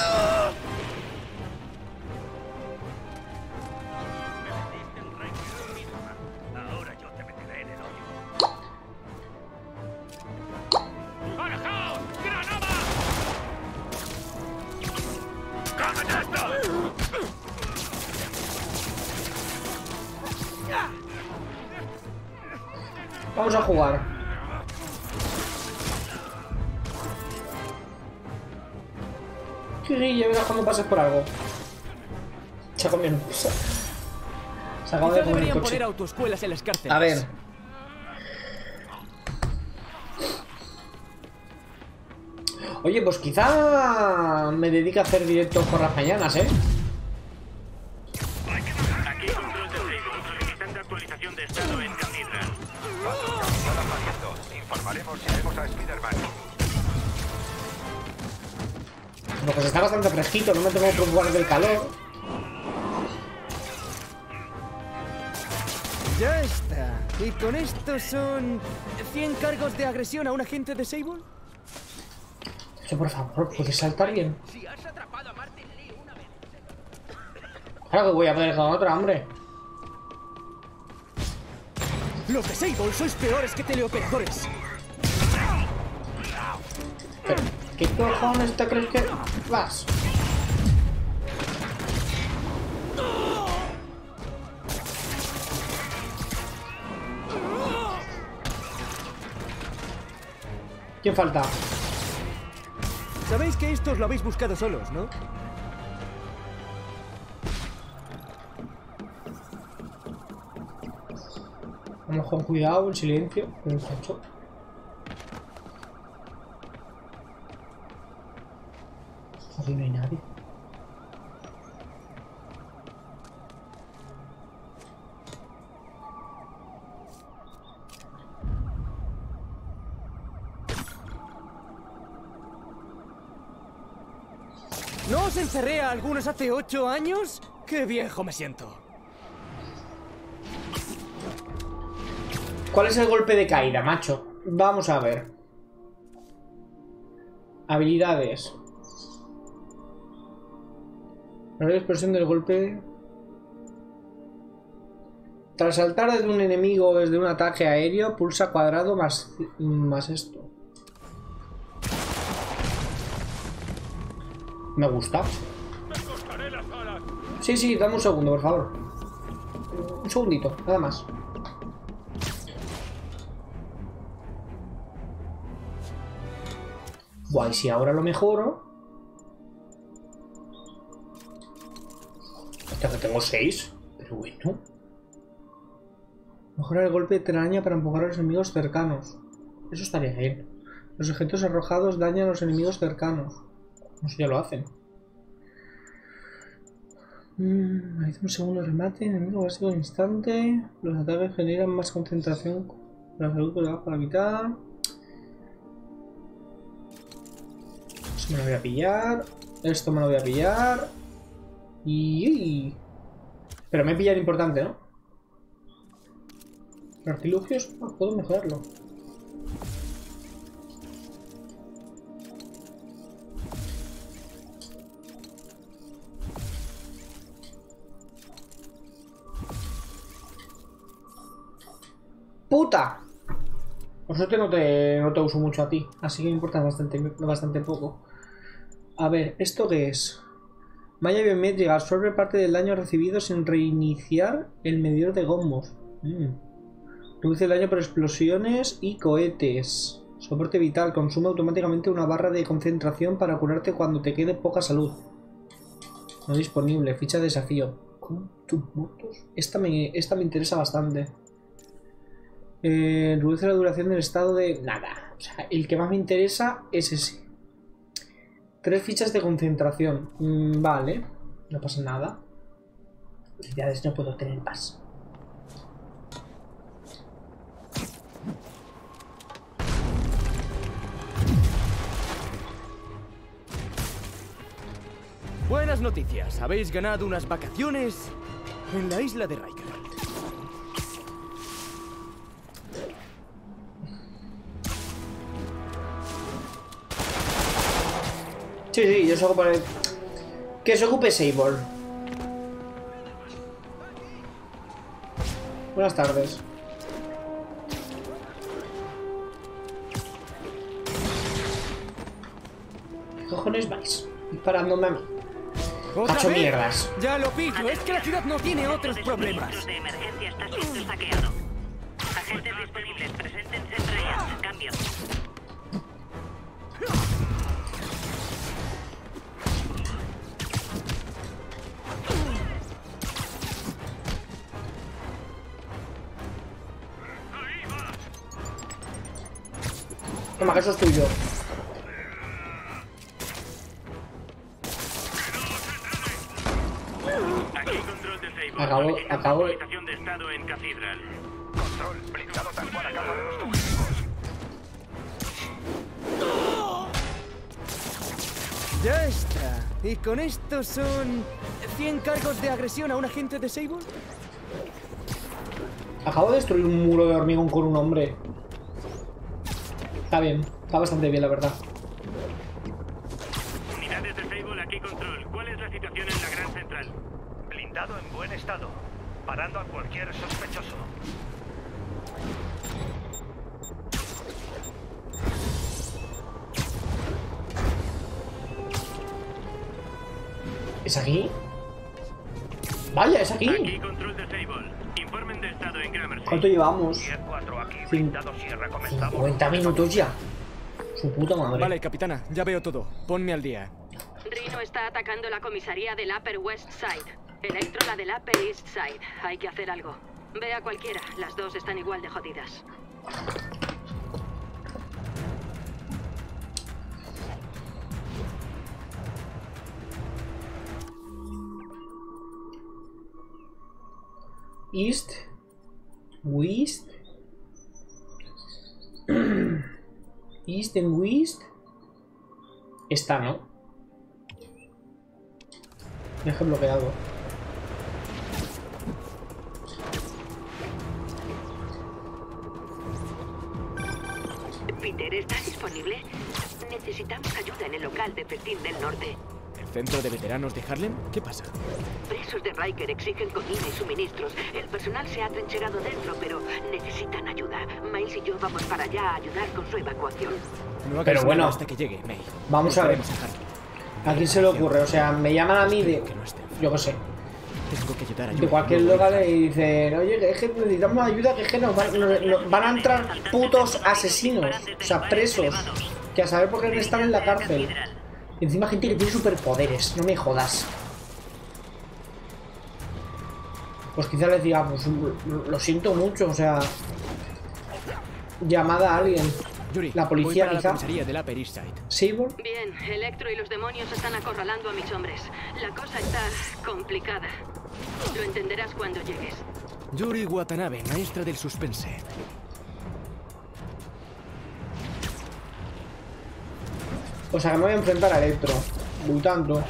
Vamos a jugar. que verás cuando pases por algo. Se ha comido un pulso. Se acaba de comer el coche. A ver. Oye, pues quizá me dedique a hacer directos por las mañanas, ¿eh? No, pues está bastante fresquito, no me tengo que preocupar del calor. Ya está. ¿Y con esto son cien cargos de agresión a un agente de Sable? Yo, por favor, ¿puedes saltar bien? Si has atrapado a Martin Li una vez. Claro que voy a poder con otra, hombre. Los de Sable sois peores que teleoperadores. Pero, ¿qué cojones te crees que vas? ¿Quién falta? Sabéis que estos lo habéis buscado solos, ¿no? Vamos con cuidado, en silencio, en el coche. Aquí no hay nadie. ¿No os encerré a algunos hace ocho años? ¡Qué viejo me siento! ¿Cuál es el golpe de caída, macho? Vamos a ver. Habilidades. La expresión del golpe. Tras saltar desde un enemigo o desde un ataque aéreo, pulsa cuadrado más, más esto. Me gusta. Sí, sí, dame un segundo, por favor. Un segundito, nada más. Guay, si ahora lo mejoro. Hasta que tengo seis, pero bueno. Mejorar el golpe de telaraña para empujar a los enemigos cercanos. Eso estaría bien. Los objetos arrojados dañan a los enemigos cercanos. No sé, ya lo hacen. Mm, hice un segundo remate, enemigo básico al instante. Los ataques generan más concentración. La salud por debajo de la mitad. Esto me lo voy a pillar. Esto me lo voy a pillar. Y... pero me he pillado importante, ¿no? Artilugios, ah, puedo mejorarlo. ¡Puta! Por suerte no te, no te uso mucho a ti, así que me importa bastante, bastante poco. A ver, ¿esto qué es? Malla biométrica, absorbe parte del daño recibido sin reiniciar el medidor de gombos. Mm. Reduce el daño por explosiones y cohetes. Soporte vital, consume automáticamente una barra de concentración para curarte cuando te quede poca salud. No disponible, ficha de desafío. ¿Con tus motos? Esta me, esta me interesa bastante. Eh, reduce la duración del estado de... nada, o sea, el que más me interesa es ese. Tres fichas de concentración. Mm, vale, no pasa nada. Habilidades no puedo tener más. Buenas noticias, habéis ganado unas vacaciones en la isla de Riker. Sí, sí, yo soy para el... que se ocupe Sable. Buenas tardes. ¿Qué cojones vais? Disparándome a mí. Cacho mierdas. Ya lo pillo, es que la ciudad no tiene otros problemas. El centro de emergencia está siendo saqueado. Agentes disponibles, preséntense entre ellas. Cambio. Toma, que eso es tuyo. Acabo, acabo. Ya está. Y con esto son cien cargos de agresión a un agente de Sable. Acabo de destruir un muro de hormigón con un hombre. Está bien, está bastante bien, la verdad. Unidades de Sable aquí control. ¿Cuál es la situación en la Gran Central? Blindado en buen estado, parando a cualquier sospechoso. ¿Es aquí? Vaya, es aquí. Aquí control de Sable. Informen de estado en Gramercy. ¿Cuánto llevamos? cincuenta minutos ya. Su puta madre. Vale, capitana, ya veo todo. Ponme al día. Rhino está atacando la comisaría del Upper West Side. Electro la del Upper East Side. Hay que hacer algo. Ve a cualquiera. Las dos están igual de jodidas. East, West, East and West. Está, ¿no? Me deja bloqueado. Peter, ¿estás disponible? Necesitamos ayuda en el local de Festín del Norte. ¿Centro de veteranos de Harlem? ¿Qué pasa? Presos de Riker exigen comida y suministros. El personal se ha atrincherado dentro, pero necesitan ayuda. Miles y yo vamos para allá a ayudar con su evacuación. No, pero bueno, hasta que llegue, May. Vamos a ver. ¿A quién se le ocurre? O sea, me llaman a mí de... Yo qué sé. Tengo que ayudar a ayudar. De cualquier lugar y dicen, oye, es que necesitamos ayuda, que es que nos van, nos van a entrar putos asesinos. O sea, presos. Que a saber por qué están en la cárcel. Encima gente que tiene superpoderes, no me jodas. Pues quizás les diga, pues lo siento mucho, o sea... Llamada a alguien. Yuri, la policía quizá. Sable. Bien, Electro y los demonios están acorralando a mis hombres. La cosa está complicada. Lo entenderás cuando llegues. Yuri Watanabe, maestra del suspense. O sea, que me voy a enfrentar a Electro. Muy tanto.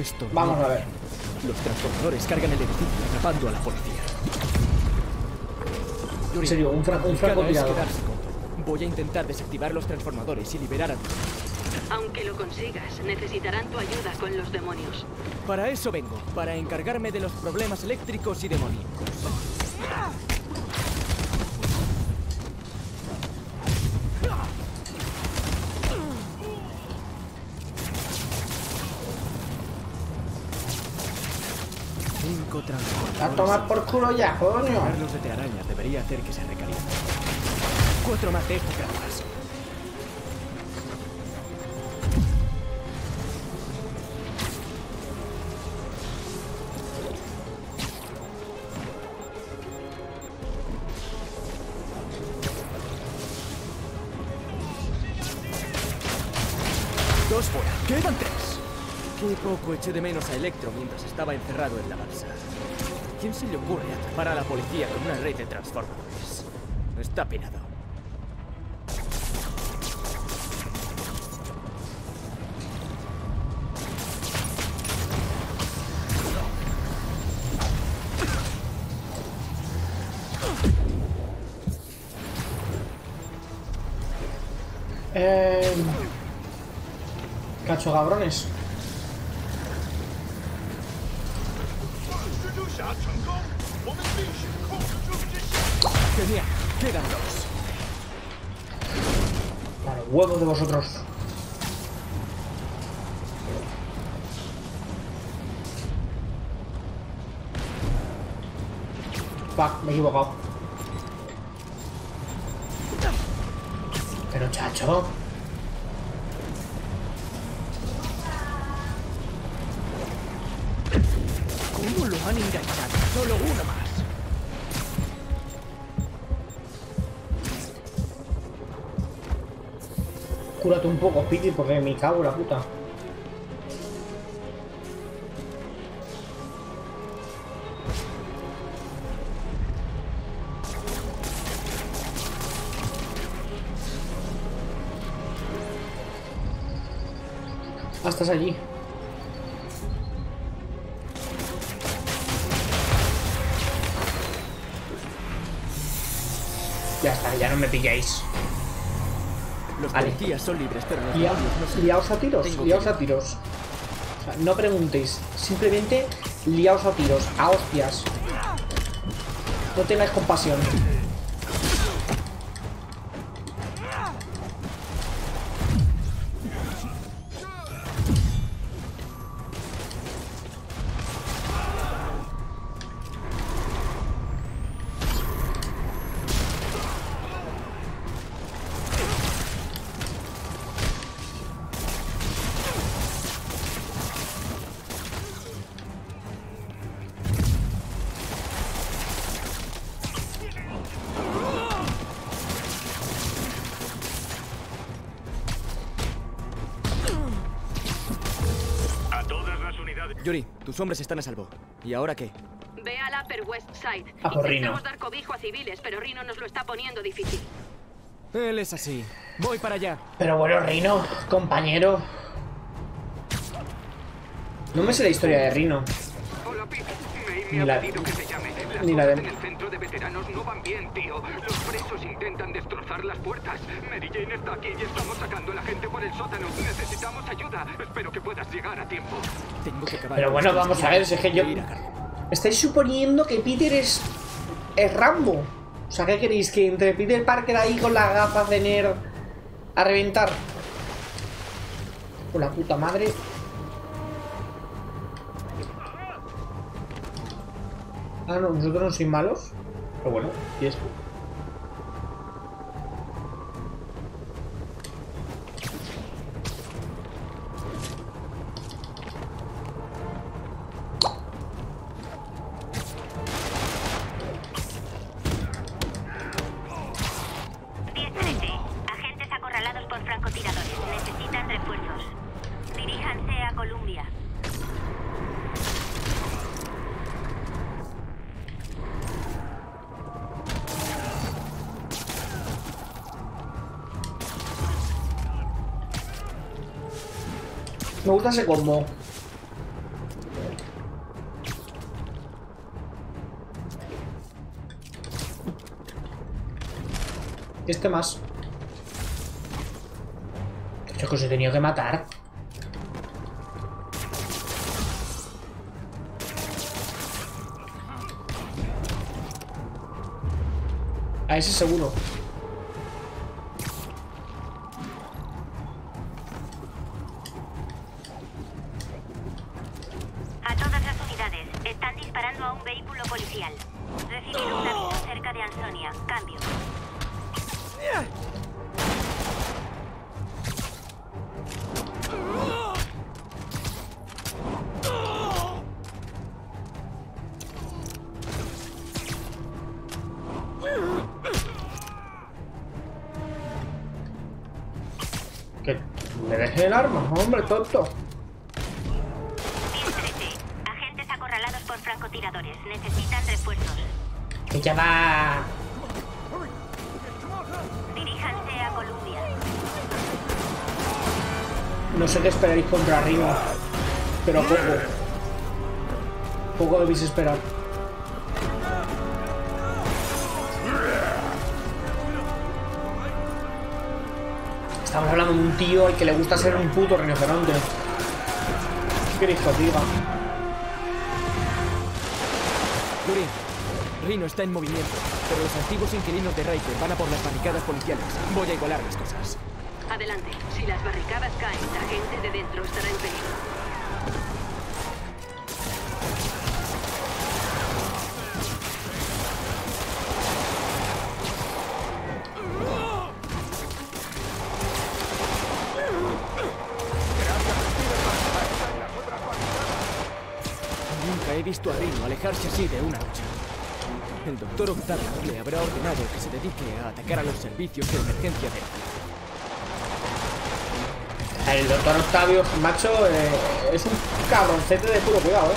Esto. Vamos a ver. Los transformadores cargan el edificio atrapando a la policía. En serio, un fra un francotirador. Voy a intentar desactivar los transformadores y liberar a ti. Aunque lo consigas, necesitarán tu ayuda con los demonios. Para eso vengo, para encargarme de los problemas eléctricos y demoníacos. A tomar por culo ya, coño. Carlos de arañas debería hacer que se recaliente. Cuatro más de estas grapas. Dos fuera, quedan tres. Qué poco eché de menos a Electro mientras estaba encerrado en la balsa. ¿Quién se le ocurre atrapar a la policía con una red de transformadores? Está pinado. Eh... Cacho cabrones. Genial, quedan dos. Vale, huevos de vosotros. Fuck, me he equivocado. Pero chacho. ¿Cómo lo han enganchado? Solo uno más. Cúrate un poco, Piti, porque me cago en la puta. Ah, estás allí. Ya está, ya no me pilláis. Los policías son libres, pero los Lia, no liaos a tiros, liaos a tiros. O sea, no preguntéis, simplemente liaos a tiros, a hostias. No tengáis compasión. Tus hombres están a salvo. ¿Y ahora qué? Ve al Upper West Side. Ah, intentamos dar cobijo a civiles, pero Rhino nos lo está poniendo difícil. Él es así. Voy para allá. Pero bueno, Rhino, compañero. No me sé la historia de Rhino. Hola, Pete. Me, me ni la... ha pedido que te llame. Las ni la de... en el centro de veteranos no van bien, tío. Los presos intentan destrozar las puertas. Mary Jane está aquí y estamos sacando a la gente por el sótano. Necesitamos ayuda. Espero que puedas llegar a tiempo. Pero bueno, vamos a ver, es que yo... Estáis suponiendo que Peter es... es Rambo. O sea, ¿qué queréis? Que entre Peter Parker ahí con las gafas de nerd a reventar. Por la puta madre. Ah, no, nosotros no sois malos. Pero bueno, y esto. Me gusta ese combo. Este más. Yo que os he tenido que matar. A ese seguro. Hombre, tonto. Agentes acorralados por francotiradores. Necesitan refuerzos. ¡Que ya va! Diríjanse a Columbia. No sé qué esperaréis contra arriba, pero poco. Poco debéis esperar. Estamos hablando de un tío al que le gusta ser un puto rinoceronte. ¿Qué queréis que os diga? Yuri, Rhino está en movimiento, pero los antiguos inquilinos de Riker van a por las barricadas policiales. Voy a igualar las cosas. Adelante. Si las barricadas caen, la gente de dentro estará en peligro. visto a Rhino alejarse así de una lucha. El doctor Octavius le habrá ordenado que se dedique a atacar a los servicios de emergencia de la ciudad. El doctor Octavius, macho, eh, es un cabroncete de puro cuidado, eh.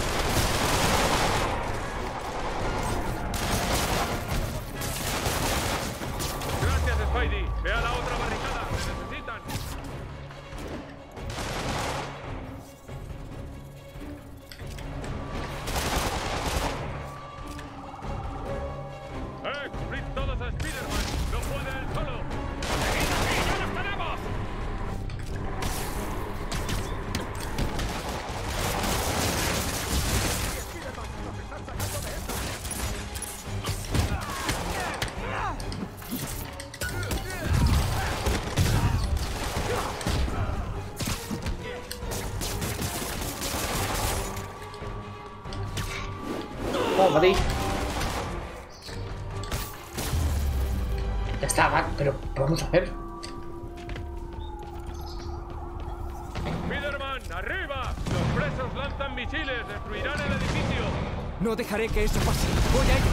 Dejaré que eso pase. Voy a ello.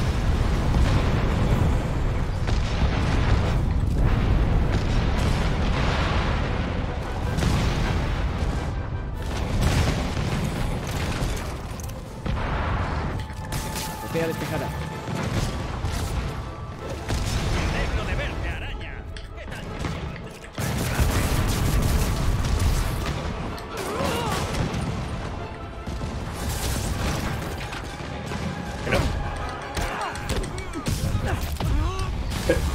Azotea despejada. Negro de verde, araña. ¿Qué tal?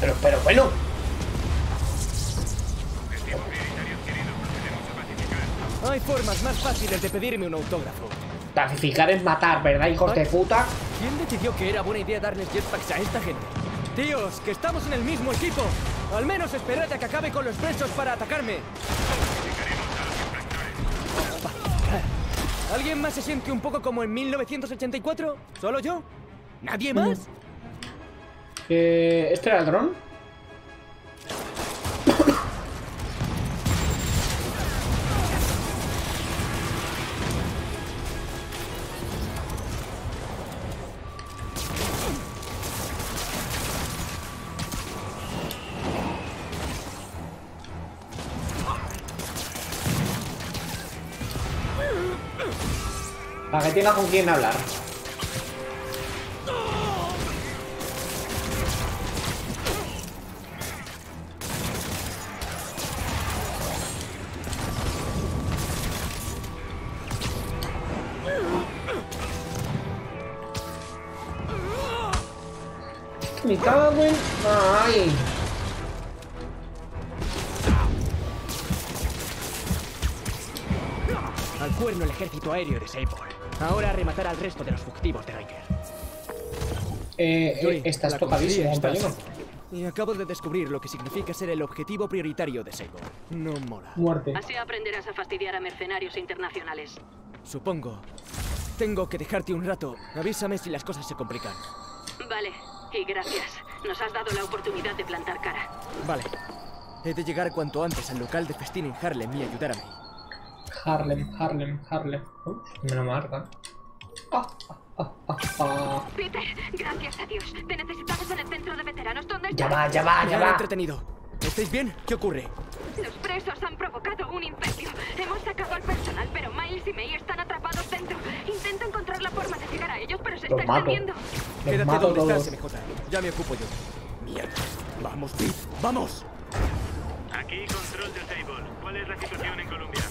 Pero, pero bueno. Hay formas más fáciles de pedirme un autógrafo. Pacificar es matar, ¿verdad, hijos de puta? ¿Quién decidió que era buena idea darles jetpacks a esta gente? Tíos, que estamos en el mismo equipo. Al menos esperad a que acabe con los presos para atacarme. ¿Alguien más se siente un poco como en mil novecientos ochenta y cuatro? ¿Solo yo? ¿Nadie más? Mm. Eh, ¿Este era el dron? Para que tenga con quién hablar. Me cago en... ¡Ay! Al cuerno el ejército aéreo de Sable. Ahora a rematar al resto de los fugitivos de Riker. Eh, eh estás tocadísimo, compañero. Y acabo de descubrir lo que significa ser el objetivo prioritario de Sable. No mola. Muerte. Así aprenderás a fastidiar a mercenarios internacionales. Supongo. Tengo que dejarte un rato. Avísame si las cosas se complican. Vale. Y gracias. Nos has dado la oportunidad de plantar cara. Vale. He de llegar cuanto antes al local de festín en Harlem y ayudar a mí. Harlem, Harlem, Harlem. Ups, me lo marca. Ah, ah, ah, ah. Peter, gracias a Dios. Te necesitamos en el centro de veteranos. ¿Dónde estás? Ya va, ya va, ya va. Entretenido. ¿Estáis bien? ¿Qué ocurre? Los presos han provocado un incendio. Hemos sacado al personal, pero Miles y May están atrapados dentro. Intento encontrar la forma de llegar a ellos, pero se está perdiendo. Quédate donde estás, M J. Ya me ocupo yo. Mierda. Vamos, Pete. Vamos. Aquí control de Sable. ¿Cuál es la situación en Colombia?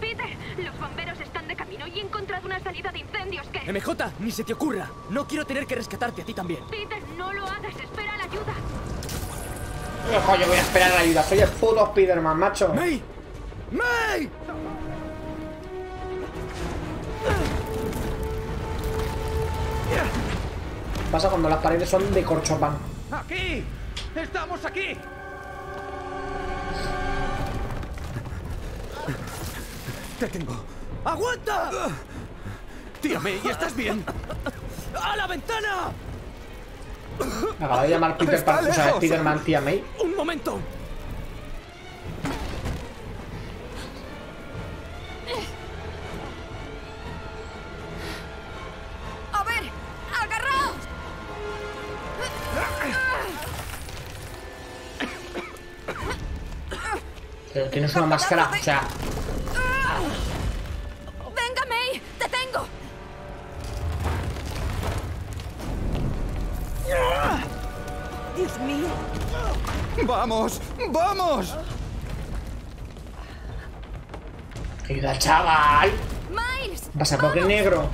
Peter, los bomberos están de camino y he encontrado una salida de incendios que... M J, ni se te ocurra. No quiero tener que rescatarte a ti también. Peter, no lo hagas. Espera la ayuda. Ojo, yo voy a esperar la ayuda. Soy el puto Spiderman, macho. ¡May! ¡May! ¿Qué pasa cuando las paredes son de corchopán? ¡Aquí! ¡Estamos aquí! Te tengo. ¡Aguanta! Tío, May, ¿estás bien? ¡A la ventana! Acabo de llamar Peter Parker, o sea, Spiderman, tía May. momento. A ver, agarraos. Pero tienes una máscara, o sea. ¡Vamos! ¡Vamos! ¡Ayuda, chaval! ¡Vas a poker negro!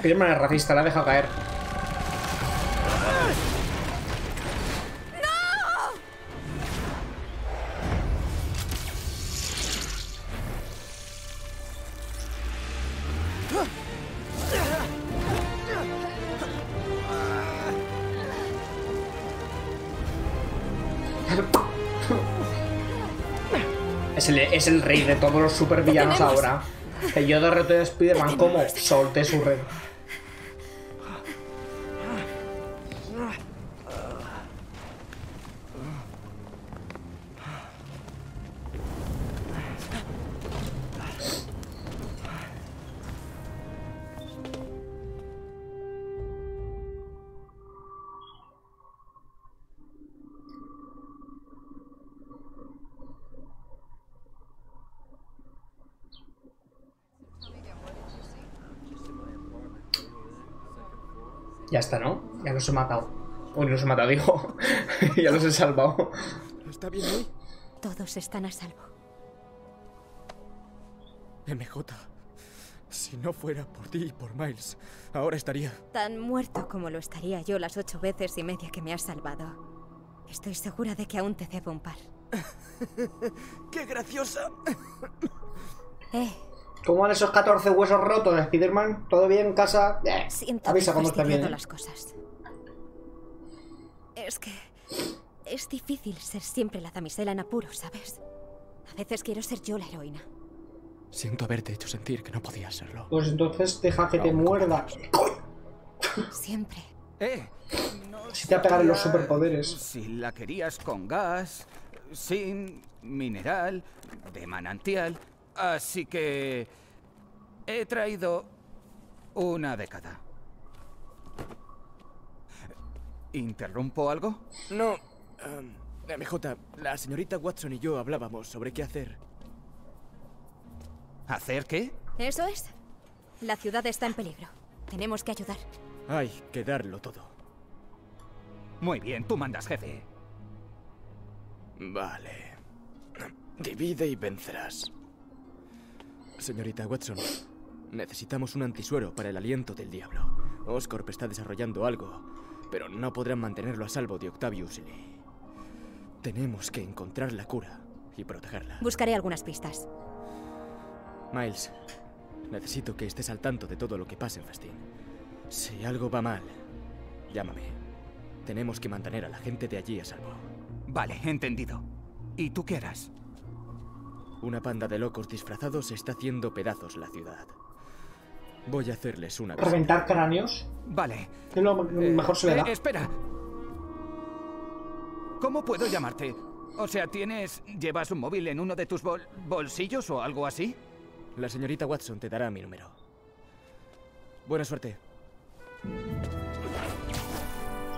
¡Qué manera racista! La ha dejado caer. Es el, es el rey de todos los supervillanos ahora. Que yo derroté a Spiderman como solté su red. Ya está, ¿no? Ya los he matado. Uy, los he matado, digo. Ya los he salvado. ¿Está bien hoy? Todos están a salvo. M J, si no fuera por ti y por Miles, ahora estaría... tan muerto como lo estaría yo las ocho veces y media que me has salvado. Estoy segura de que aún te debo un par. ¡Qué graciosa! Eh... ¿Cómo van esos catorce huesos rotos, Spiderman? ¿Todo bien en casa? Eh, Siento avisa cuando esté bien. Las cosas. Es que es difícil ser siempre la damisela en apuros, ¿sabes? A veces quiero ser yo la heroína. Siento haberte hecho sentir que no podías serlo. Pues entonces deja que no, te muerda. Siempre. Eh, no si te apegan los superpoderes. Si la querías con gas, sin mineral, de manantial... Así que he traído una década. ¿Interrumpo algo? No. Um, M J, la señorita Watson y yo hablábamos sobre qué hacer. ¿Hacer qué? Eso es. La ciudad está en peligro. Tenemos que ayudar. Hay que darlo todo. Muy bien, tú mandas, jefe. Vale. Divide y vencerás. Señorita Watson, necesitamos un antisuero para el aliento del diablo. Oscorp está desarrollando algo, pero no podrán mantenerlo a salvo de Octavius y Lee. Tenemos que encontrar la cura y protegerla. Buscaré algunas pistas. Miles, necesito que estés al tanto de todo lo que pasa en Festín. Si algo va mal, llámame. Tenemos que mantener a la gente de allí a salvo. Vale, entendido. ¿Y tú qué harás? Una panda de locos disfrazados está haciendo pedazos la ciudad. Voy a hacerles una... ¿Reventar cráneos? Vale. Es lo mejor eh, se le da. Eh, espera. ¿Cómo puedo llamarte? O sea, ¿tienes... ¿llevas un móvil en uno de tus bol bolsillos o algo así? La señorita Watson te dará mi número. Buena suerte.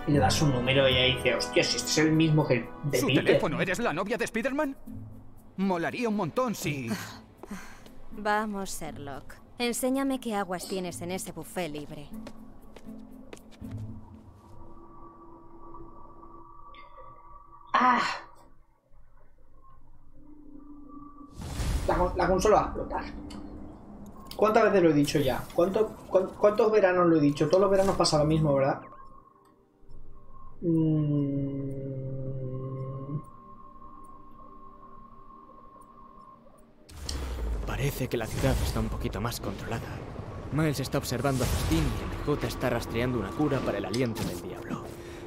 Y le das un número y ella dice, hostia, si este es el mismo que... de ¿su Peter? Teléfono? ¿Eres la novia de Spiderman? Molaría un montón si... Vamos, Sherlock. Enséñame qué aguas tienes en ese buffet libre. ¡Ah! La, la consola va a explotar. ¿Cuántas veces lo he dicho ya? ¿Cuánto, cu ¿Cuántos veranos lo he dicho? Todos los veranos pasa lo mismo, ¿verdad? Mmm... Parece que la ciudad está un poquito más controlada. Miles está observando a Festín y M J está rastreando una cura para el aliento del diablo.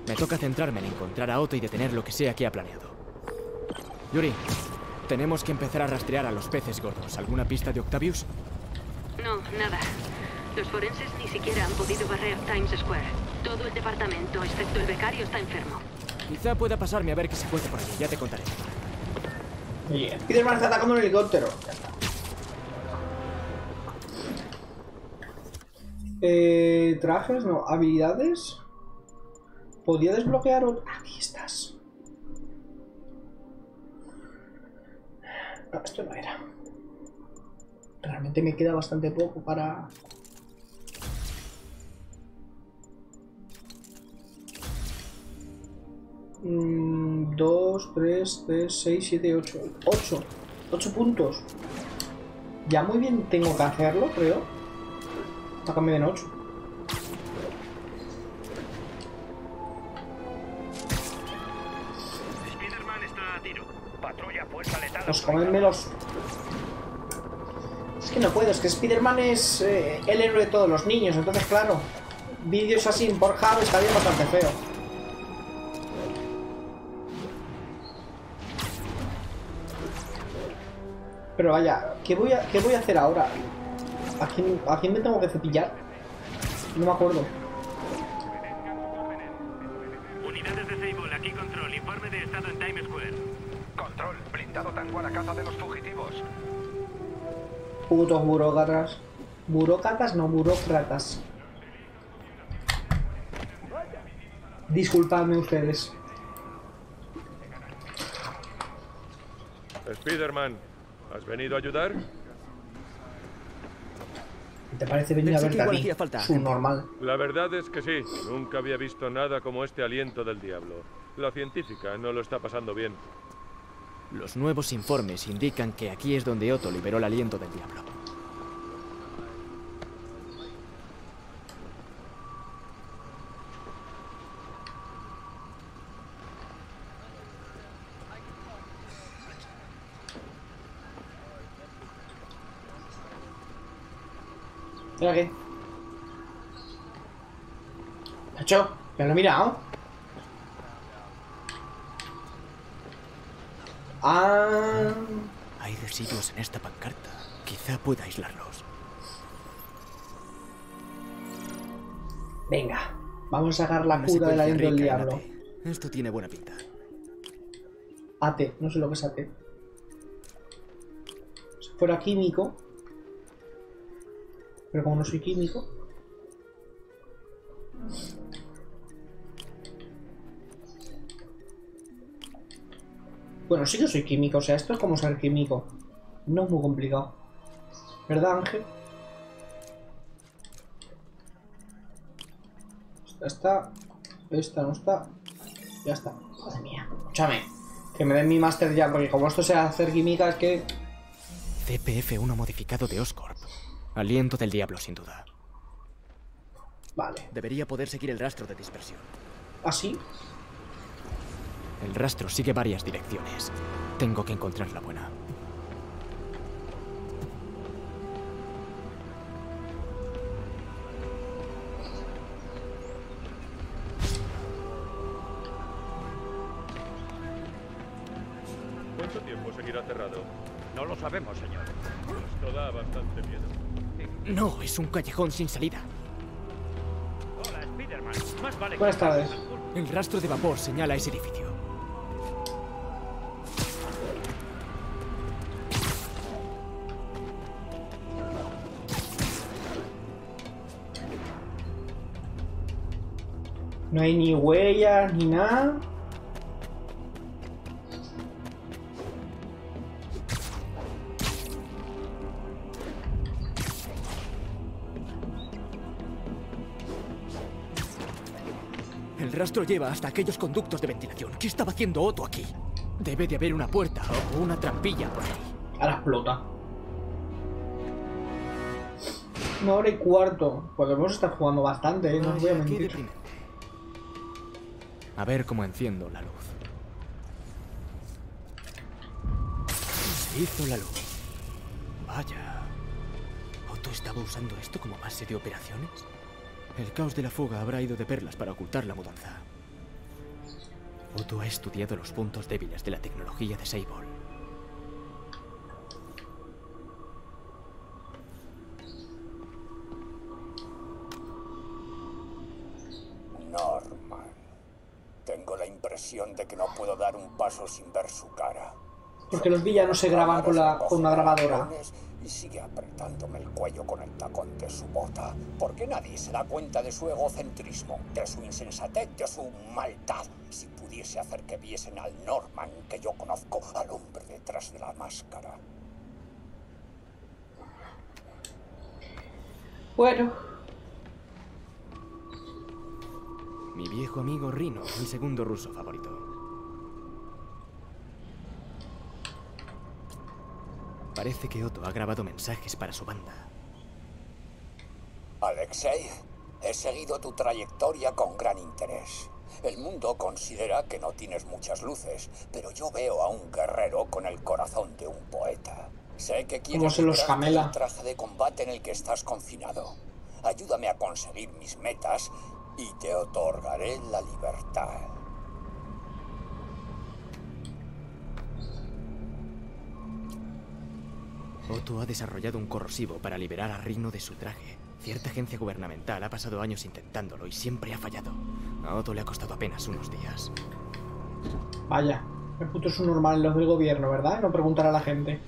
Me toca centrarme en encontrar a Otto y detener lo que sea que ha planeado. Yuri, tenemos que empezar a rastrear a los peces gordos. ¿Alguna pista de Octavius? No, nada. Los forenses ni siquiera han podido barrer Times Square. Tú Todo el departamento, excepto el becario, está enfermo. Quizá pueda pasarme a ver qué se cuenta por allí. Ya te contaré. Yeah. Y Spiderman está atacando un helicóptero. Ya está. Eh, trajes, no, habilidades. Podía desbloquear un... Aquí estás. No, esto no era. Realmente me queda bastante poco para... dos, tres, tres, seis, siete, ocho. ocho. ocho puntos. Ya muy bien tengo que hacerlo, creo. Hasta que me den ocho. Spiderman está a tiro. Patrulla fuerza letal. Pues cómenmelos. Es que no puedo, es que Spiderman es eh, el héroe de todos los niños. Entonces, claro, vídeos así en Pornhub está bien bastante feo. Pero vaya, ¿qué voy a, qué voy a hacer ahora? ¿A quién, ¿A quién me tengo que cepillar? No me acuerdo. Unidades de Sable, aquí control. Informe de estado en Times Square. Control, blindado tango a la caza de los fugitivos. Putos burócratas. Burócratas, no burócratas. Disculpadme ustedes. Spiderman. ¿Has venido a ayudar? ¿Te parece venir a verte a mí? Subnormal. La verdad es que sí. Nunca había visto nada como este aliento del diablo. La científica no lo está pasando bien. Los nuevos informes indican que aquí es donde Otto liberó el aliento del diablo. ¿Mira qué? Nacho, ¿me lo he mirado? Ah... Hay residuos en esta pancarta. Quizá pueda aislarlos. Venga, vamos a sacar la cura de la dentro del diablo. Esto tiene buena pinta. Ate, no sé lo que es ate. Si fuera químico... Pero como no soy químico... Bueno, sí que soy químico, o sea, esto es como ser químico. No es muy complicado. ¿Verdad, Ángel? Esta está... Esta no está... Ya está. Madre mía. Escúchame. Que me den mi máster ya, porque como esto sea hacer química es que... C P F uno modificado de Oscorp. Aliento del diablo, sin duda. Vale. Debería poder seguir el rastro de dispersión. ¿Ah, sí? El rastro sigue varias direcciones. Tengo que encontrar la buena. ¿Cuánto tiempo seguirá cerrado? No lo sabemos, señor. Esto da bastante miedo. No, es un callejón sin salida. Hola, Spiderman. Más vale. Buenas tardes. El rastro de vapor señala ese edificio. No hay ni huellas ni nada. El rastro lleva hasta aquellos conductos de ventilación. ¿Qué estaba haciendo Otto aquí? Debe de haber una puerta o una trampilla por ahí. Ahora explota. Una hora y cuarto. Porque hemos estado jugando bastante, ¿eh? No os voy a mentir. A ver cómo enciendo la luz. Se hizo la luz. Vaya. ¿Otto estaba usando esto como base de operaciones? El caos de la fuga habrá ido de perlas para ocultar la mudanza. Otto ha estudiado los puntos débiles de la tecnología de Sable. impresión de que no puedo dar un paso sin ver su cara. Porque los villanos se graban con, la, con una grabadora. Y sigue apretándome el cuello con el tacón de su bota. Porque nadie se da cuenta de su egocentrismo, de su insensatez, de su maldad. Si pudiese hacer que viesen al Norman que yo conozco, al hombre detrás de la máscara. Bueno. Mi viejo amigo Rhino, mi segundo ruso favorito. Parece que Otto ha grabado mensajes para su banda. Alexei, he seguido tu trayectoria con gran interés. El mundo considera que no tienes muchas luces, pero yo veo a un guerrero con el corazón de un poeta. Sé que quieres librarte del traje de combate en el que estás confinado. Ayúdame a conseguir mis metas y te otorgaré la libertad. Otto ha desarrollado un corrosivo para liberar a Rhino de su traje. Cierta agencia gubernamental ha pasado años intentándolo y siempre ha fallado. A Otto le ha costado apenas unos días. Vaya, el puto es un normal, los del gobierno, ¿verdad? No preguntar a la gente.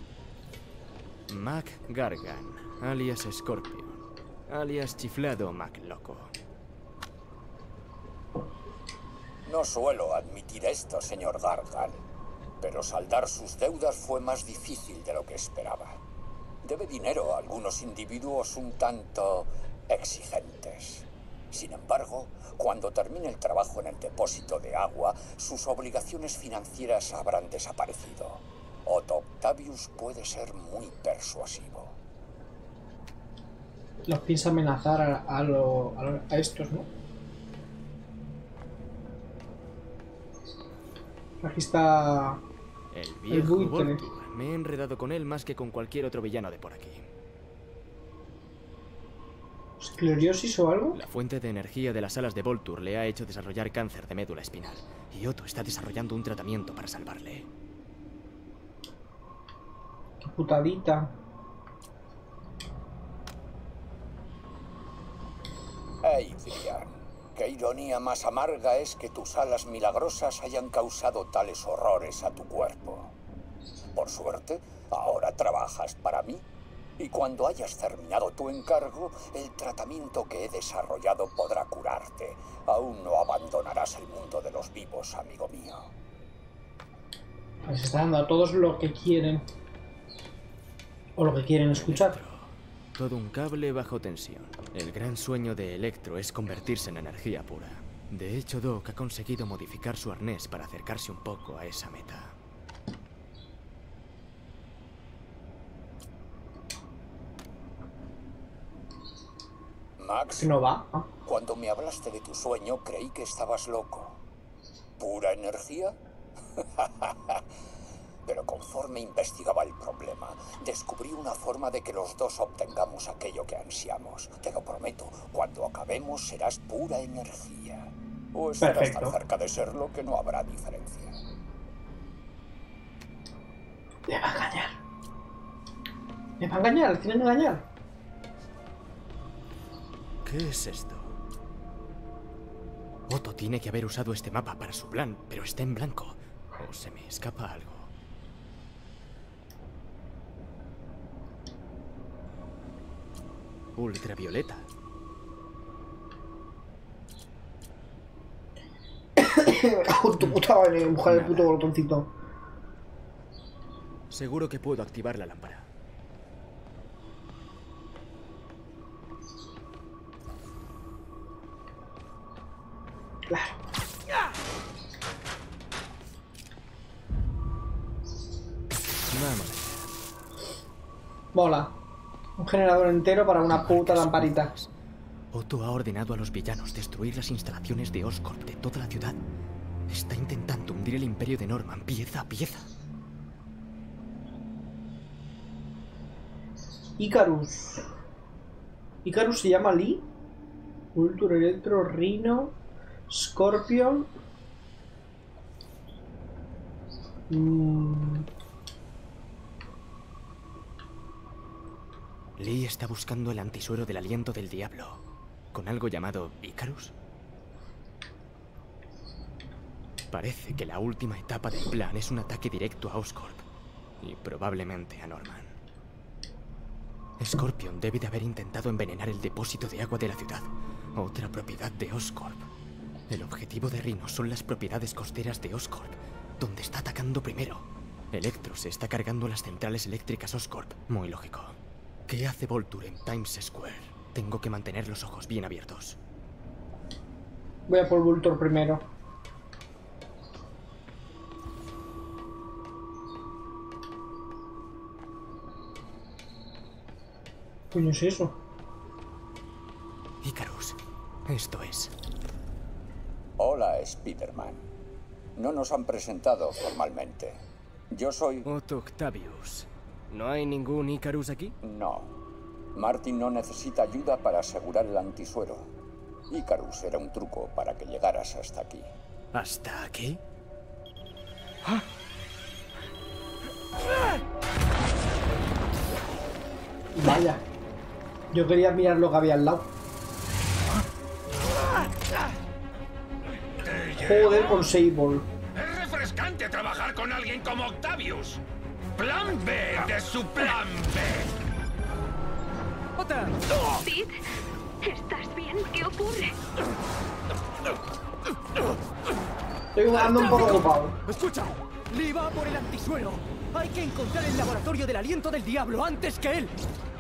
Mac Gargan, alias Scorpion, alias Chiflado Mac Loco. No suelo admitir esto, señor Gargan, pero saldar sus deudas fue más difícil de lo que esperaba. Debe dinero a algunos individuos un tanto exigentes. Sin embargo, cuando termine el trabajo en el depósito de agua, sus obligaciones financieras habrán desaparecido. Otto Octavius puede ser muy persuasivo. Los piensa amenazar a, a, lo, a, lo, a estos, ¿no? Aquí está... El viejo el Vulture. Me he enredado con él más que con cualquier otro villano de por aquí. ¿Esclerosis o algo? La fuente de energía de las alas de Vulture le ha hecho desarrollar cáncer de médula espinal. Y Otto está desarrollando un tratamiento para salvarle. ¡Qué putadita! ¡Ey, Adrián! Qué ironía más amarga es que tus alas milagrosas hayan causado tales horrores a tu cuerpo. Por suerte, ahora trabajas para mí. Y cuando hayas terminado tu encargo, el tratamiento que he desarrollado podrá curarte. Aún no abandonarás el mundo de los vivos, amigo mío. Pues está dando a todos lo que quieren. O lo que quieren escuchar. Todo un cable bajo tensión. El gran sueño de Electro es convertirse en energía pura. De hecho, Doc ha conseguido modificar su arnés para acercarse un poco a esa meta. Max, ¿no va? ¿Ah? Cuando me hablaste de tu sueño, creí que estabas loco. ¿Pura energía? Pero conforme investigaba el problema, descubrí una forma de que los dos obtengamos aquello que ansiamos. Te lo prometo, cuando acabemos serás pura energía. O estarás perfecto. Tan cerca de serlo que no habrá diferencia. Me va a engañar. Me va a engañar, al final me va a engañar. ¿Qué es esto? Otto tiene que haber usado este mapa para su plan, pero está en blanco. O se me escapa algo. Ultravioleta. Tu puta madre, mujer del puto botoncito. Seguro que puedo activar la lámpara. Claro. Vamos. Mola. Un generador entero para una puta lamparita. Otto ha ordenado a los villanos destruir las instalaciones de Oscorp de toda la ciudad. Está intentando hundir el imperio de Norman pieza a pieza. Icarus. Icarus se llama Li. Vulture, Electro, Rhino, Scorpion. Mm. Lee está buscando el antisuero del aliento del diablo, con algo llamado Icarus. Parece que la última etapa del plan es un ataque directo a Oscorp y probablemente a Norman. Scorpion debe de haber intentado envenenar el depósito de agua de la ciudad, otra propiedad de Oscorp. El objetivo de Rhino son las propiedades costeras de Oscorp, donde está atacando primero. Electro se está cargando las centrales eléctricas Oscorp. Muy lógico. ¿Qué hace Vulture en Times Square? Tengo que mantener los ojos bien abiertos. Voy a por Vulture primero. ¿Qué coño es eso? Icarus, esto es. Hola, Spiderman. No nos han presentado formalmente. Yo soy... Otto Octavius. ¿No hay ningún Icarus aquí? No. Martin no necesita ayuda para asegurar el antisuero. Icarus era un truco para que llegaras hasta aquí. ¿Hasta aquí? ¡Ah! Vaya. Yo quería mirar lo que había al lado. Joder con Sable. Es refrescante trabajar con alguien como Octavius. Plan B de su plan B. Otra. Pete, ¿estás bien? ¿Qué ocurre? Estoy jugando un poco ocupado. Escucha, Li va por el antisuelo. Hay que encontrar el laboratorio del aliento del diablo antes que él.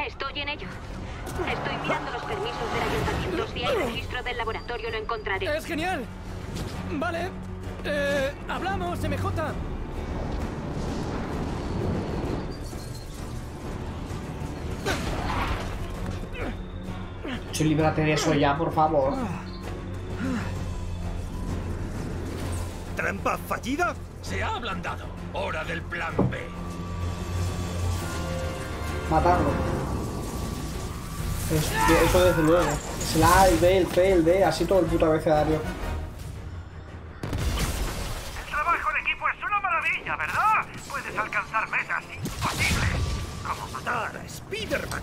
Estoy en ello. Estoy mirando los permisos del ayuntamiento. Si hay registro del laboratorio, lo encontraré. ¡Es genial! Vale. Eh, hablamos, M J. Che, líbrate de eso ya, por favor. ¿Trampa fallida? Se ha ablandado. Hora del plan B. Matarlo. Eso desde luego. Es el A, el B, el C, el D, así todo el puto abecedario. El trabajo en equipo es una maravilla, ¿verdad? Puedes alcanzar metas imposibles, como matar a Spiderman.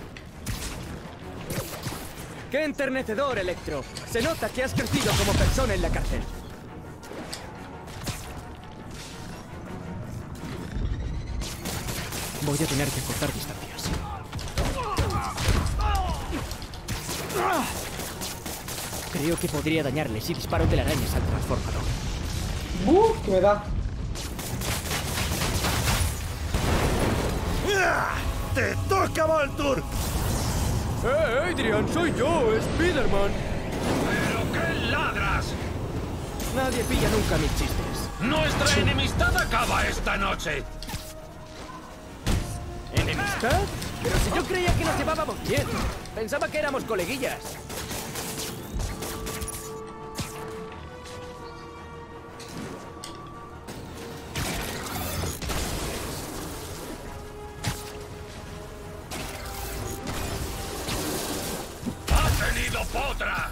¡Qué enternecedor, Electro! Se nota que has crecido como persona en la cárcel. Voy a tener que cortar distancias. Creo que podría dañarle si disparo telarañas al transformador. ¡Uh! ¡Qué me da! ¡Te toca, Vulture! ¡Eh, Adrian! ¡Soy yo, Spiderman! ¡Pero qué ladras! Nadie pilla nunca mis chistes. ¡Nuestra sí. enemistad acaba esta noche! ¿Enemistad? Pero si yo creía que nos llevábamos bien. Pensaba que éramos coleguillas. ¡Ha tenido potra!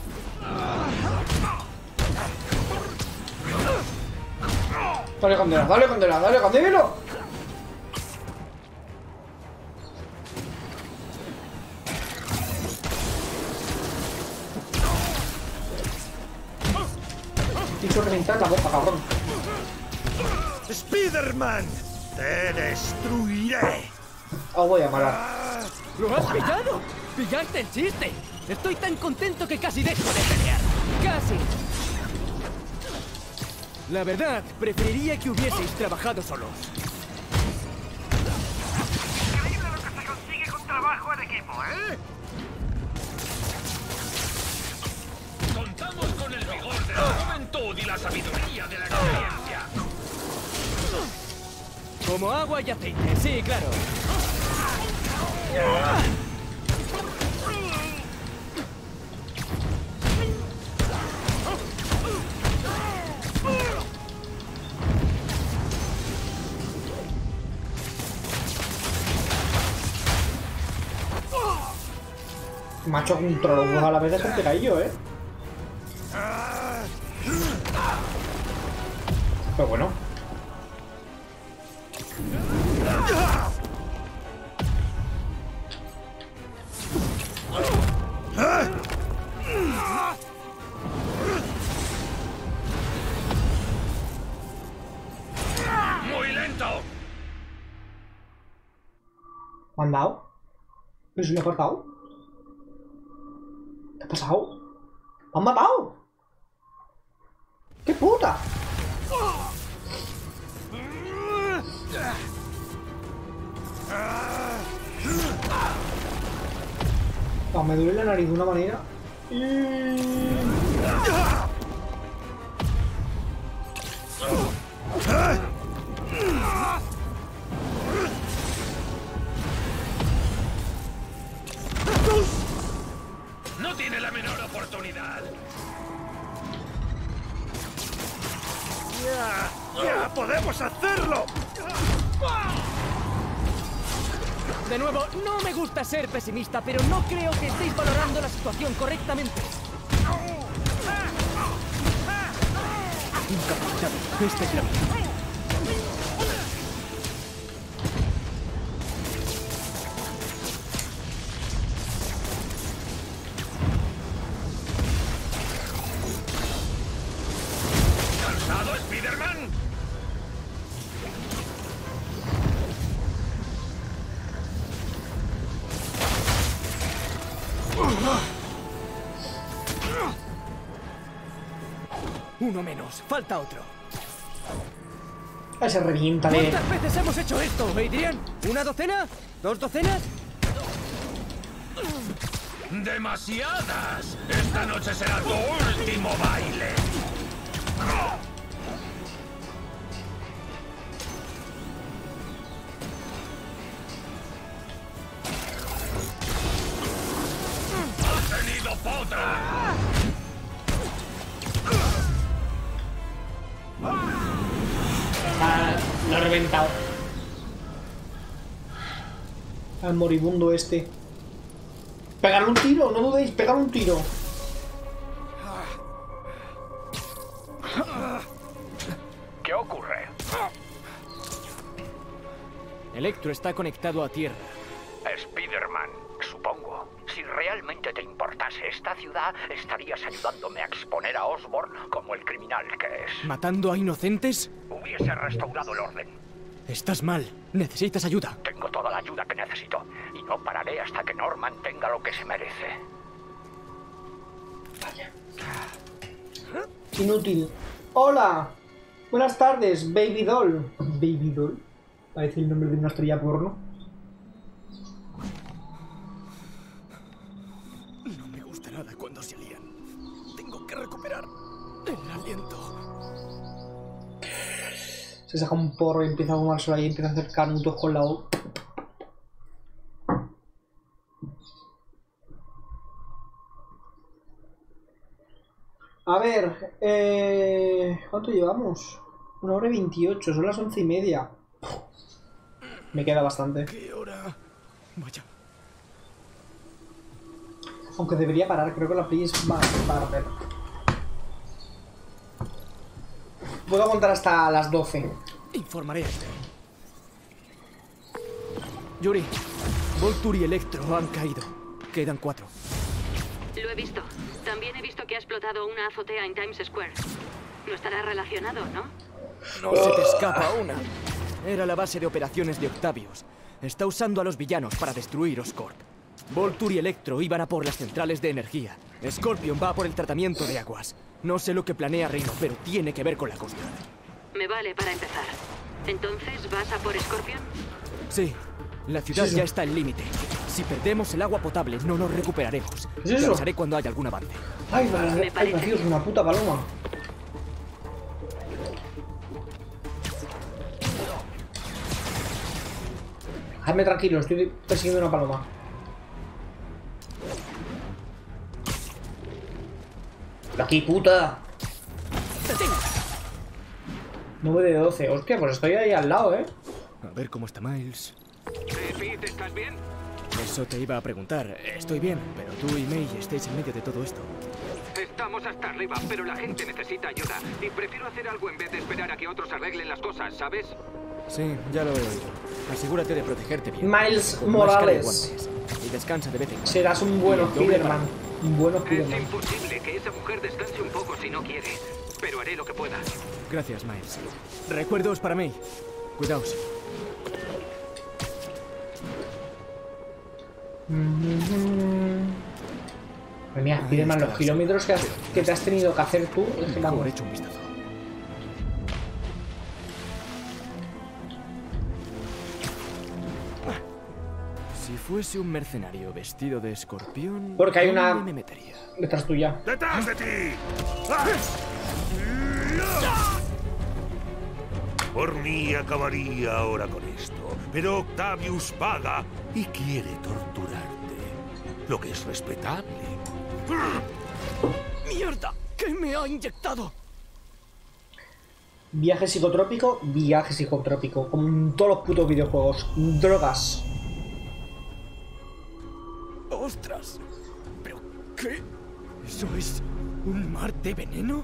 Dale con Dios, dale con Dios, dale con Dios. Reventar la boca, cabrón. Spiderman, te destruiré. Oh, voy a parar. Ah, ¡Lo has pillado! ¡Pillaste el chiste! Estoy tan contento que casi dejo de pelear. ¡Casi! La verdad, preferiría que hubieseis trabajado solos. Increíble lo que se consigue con trabajo en equipo, ¿eh? Contamos con el vigor de la juventud y la sabiduría de la experiencia. Como agua y aceite, sí, claro. Macho control, a la vez de caído, eh. Pero bueno. muerto. ¿Me han dado? ¿Me he cortado? ¿Qué ha pasado? ¡Me han matado! ¡Qué puta! No, me duele la nariz de una manera. No tiene la menor oportunidad. Ya, ya podemos hacerlo. De nuevo, no me gusta ser pesimista, pero no creo que estéis valorando la situación correctamente. Incapacitado, este clave. ¿Cansado, Spiderman? Uno menos, falta otro. Ese revienta. ¿Cuántas veces hemos hecho esto, Adrián? ¿Una docena? ¿Dos docenas? ¡Demasiadas! Esta noche será tu último baile. ¡Has tenido potra! Lo he reventado. Al moribundo este. Pegarle un tiro, no dudéis, pegarle un tiro. ¿Qué ocurre? Electro está conectado a tierra. Spiderman, supongo. Si realmente te importase esta ciudad, estarías ayudándome a exponer a Osborn como el criminal que es. ¿Matando a inocentes? Hubiese restaurado el orden. Estás mal. Necesitas ayuda. Tengo toda la ayuda que necesito. Y no pararé hasta que Norman tenga lo que se merece. Vaya. Inútil. Hola. Buenas tardes, Baby Doll. Baby Doll. Parece el nombre de una estrella porno. No me gusta nada cuando se lían. Tengo que recuperar el aliento. Se saca un porro y empieza a fumar sola y empieza a hacer canutos con la O. A ver, eh, ¿cuánto llevamos? Una hora y veintiocho, son las once y media. Me queda bastante. ¿Qué hora? Vaya. Aunque debería parar, creo que la play es más tarde. Voy a contar hasta las doce. Informaré. Yuri, Vulture y Electro han caído. Quedan cuatro. Lo he visto. También he visto que ha explotado una azotea en Times Square. No estará relacionado, ¿no? No se te escapa una. Era la base de operaciones de Octavius. Está usando a los villanos para destruir Oscorp. Vulture y Electro iban a por las centrales de energía. Scorpion va por el tratamiento de aguas. No sé lo que planea Rhino, pero tiene que ver con la costa. Me vale para empezar. ¿Entonces vas a por Scorpion? Sí. La ciudad ¿Es ya está al límite. Si perdemos el agua potable, no nos recuperaremos. ¿Es eso? Te avisaré cuando haya algún avance. ¡Ay, vale! ¡Ay, Dios, una puta paloma! Dejadme tranquilo, estoy persiguiendo una paloma. ¡Aquí, puta! nueve de doce. Hostia, pues estoy ahí al lado, ¿eh? A ver cómo está Miles. Eh, Pete, ¿estás bien? Eso te iba a preguntar. Estoy bien, pero tú y May estáis en medio de todo esto. Estamos hasta arriba, pero la gente necesita ayuda. Y prefiero hacer algo en vez de esperar a que otros arreglen las cosas, ¿sabes? Sí, ya lo he oído. Asegúrate de protegerte bien. Miles Morales. Y descansa de vez en cuando. Serás un buen Spiderman. Bueno, es imposible que esa mujer descanse un poco si no quiere, pero haré lo que pueda. Gracias, Miles. Recuerdos para mí. Cuidaos. Mm-hmm. Mira, Spiderman, los kilómetros que, has, que te has tenido que hacer tú. Es que vamos. Hecho un vistazo. Si fuese un mercenario vestido de escorpión, porque hay una me metería. Detrás tuya. ¡Detrás de ti! Por mí acabaría ahora con esto, pero Octavius paga y quiere torturarte, lo que es respetable. ¡Mierda! ¿Qué me ha inyectado? Viaje psicotrópico, viaje psicotrópico, como en todos los putos videojuegos. Drogas. ¡Ostras! ¿Pero qué? ¿Eso es un mar de veneno?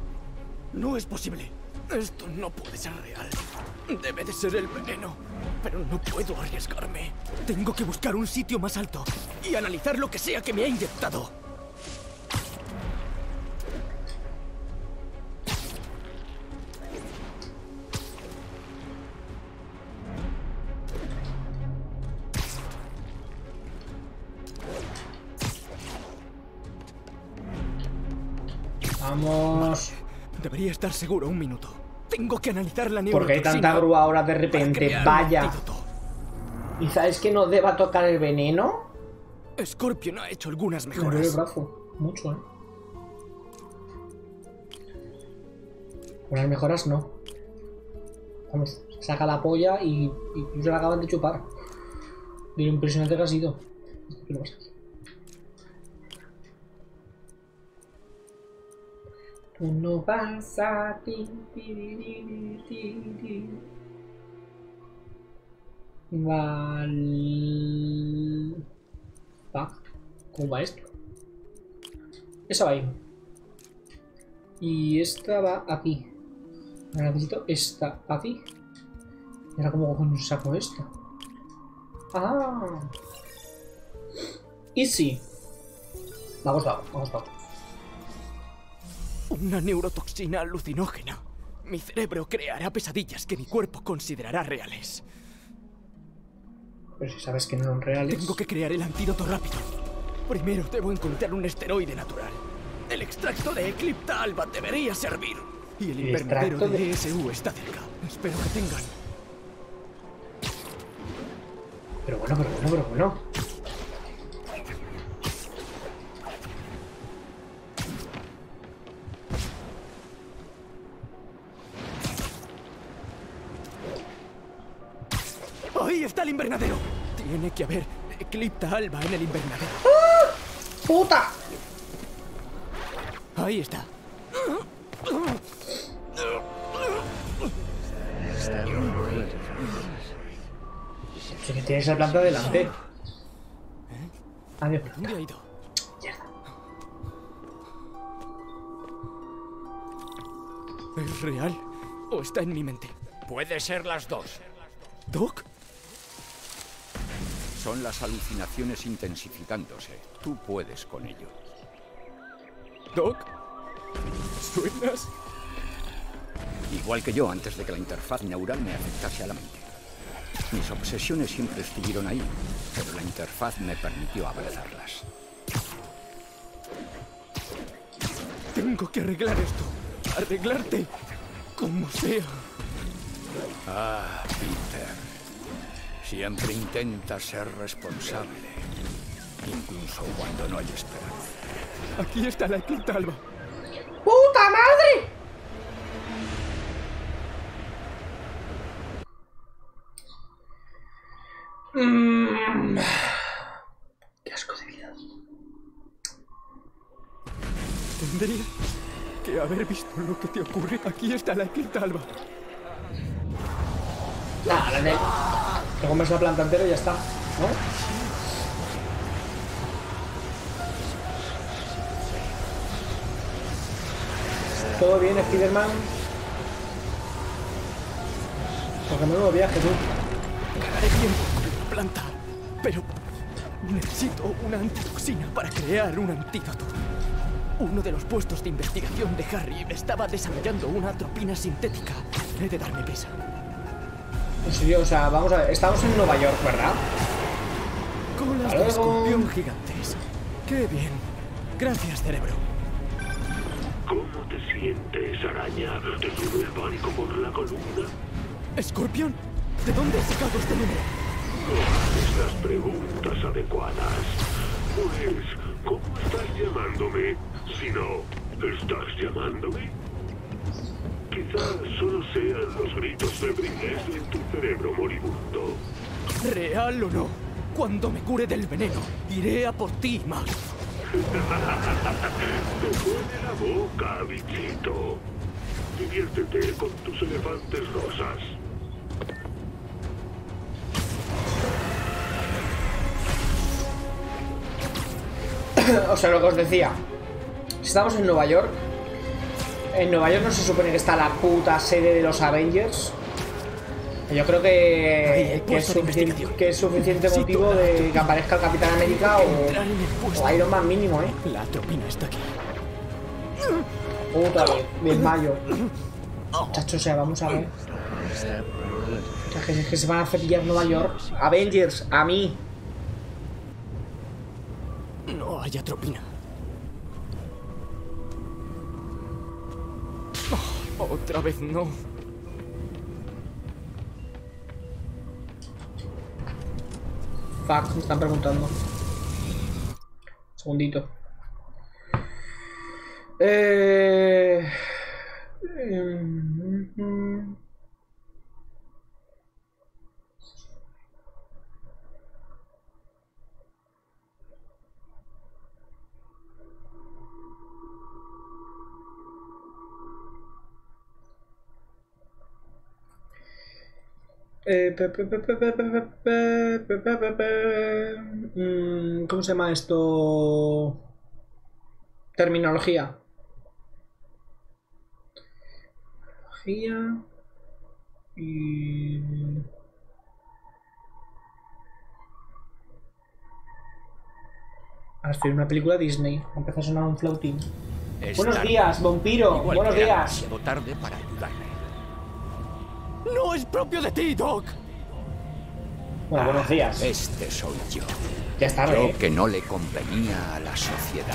No es posible. Esto no puede ser real. Debe de ser el veneno. Pero no puedo arriesgarme. Tengo que buscar un sitio más alto y analizar lo que sea que me ha inyectado. Vamos. Debería estar seguro un minuto. Tengo que analizar la neurotoxina. Porque hay tanta grúa ahora de repente. Vaya. ¿Y sabes que no deba tocar el veneno? Scorpion ha hecho algunas mejoras. Me el brazo. Mucho, ¿eh? Unas mejoras no. Vamos, saca la polla y, y se la acaban de chupar. Mira, impresionante que ha sido. ¿Qué pasa? Tú no vas a ti, ti, ti, ti, ti. Vale. Va. ¿Cómo va esto? Esa va ahí. Y esta va aquí. Ahora necesito esta aquí. ¿Y ahora cómo cojo un saco esta? Ah. Easy. Vamos, vamos, vamos, vamos. Una neurotoxina alucinógena. Mi cerebro creará pesadillas que mi cuerpo considerará reales. Pero si sabes que no son reales... Tengo que crear el antídoto rápido. Primero debo encontrar un esteroide natural. El extracto de Eclipta alba debería servir. Y el, el invernadero de, de E S U está cerca. Espero que tengan. Pero bueno, pero bueno, pero bueno. ¡Ahí está el invernadero! Tiene que haber Eclipta alba en el invernadero. ¡Ah! ¡Puta! Ahí está. Sí, que tienes la planta delante. ¿Eh? Adiós, planta. ¿Dónde ha ido? Mierda. ¿Es real o está en mi mente? Puede ser las dos. ¿Doc? Son las alucinaciones intensificándose. Tú puedes con ello. ¿Doc? ¿Suenas? Igual que yo antes de que la interfaz neural me afectase a la mente. Mis obsesiones siempre estuvieron ahí, pero la interfaz me permitió abrazarlas. Tengo que arreglar esto. Arreglarte. Como sea. Ah, Peter. Siempre intenta ser responsable, incluso cuando no hay esperanza. Aquí está la Eclipta alba. ¡Puta madre! Mm. ¡Qué asco de vida! Tendría que haber visto lo que te ocurre. Aquí está la Eclipta alba. Nah, la de... Te comes la planta entera y ya está, ¿no? Todo bien, Spiderman. Porque me nuevo viaje, tú. Ganaré tiempo con la planta, pero necesito una antitoxina para crear un antídoto. Uno de los puestos de investigación de Harry estaba desarrollando una atropina sintética. He de darme prisa. En serio, o sea, vamos a ver. Estamos en Nueva York, ¿verdad? Colas de escorpión gigantes. Qué bien. Gracias, cerebro. ¿Cómo te sientes, araña? Te sube el pánico por la columna. ¿Scorpion? ¿De dónde has sacado este número? No haces las preguntas adecuadas. Pues, ¿cómo estás llamándome? Si no, ¿estás llamándome? Quizás solo sean los gritos febriles de tu cerebro moribundo. ¿Real o no? Cuando me cure del veneno, iré a por ti, Max. Te duele la boca, bichito. Diviértete con tus elefantes rosas. O sea, lo que os decía. Estamos en Nueva York. En Nueva York no se supone que está la puta sede de los Avengers. Yo creo que, que, es, suficiente, que es suficiente motivo de que aparezca el Capitán América o, o Iron Man mínimo, ¿eh? La tropina está aquí. Puta, desmayo. Chacho, o sea, vamos a ver. O sea, que, que se van a hacer pillar Nueva York. Avengers, a mí. No haya tropina. Oh, otra vez no. Fuck, me están preguntando. Segundito. Eh... ¿Cómo se llama esto? Terminología. Terminología. Y... Ah, estoy en una película Disney. Empieza a sonar un flautín. Buenos días, vampiro. Buenos días. Tarde para ayudarme. ¡No es propio de ti, Doc! Bueno, buenos días. Ah, este soy yo. Ya está, ¿eh? Yo que no le convenía a la sociedad.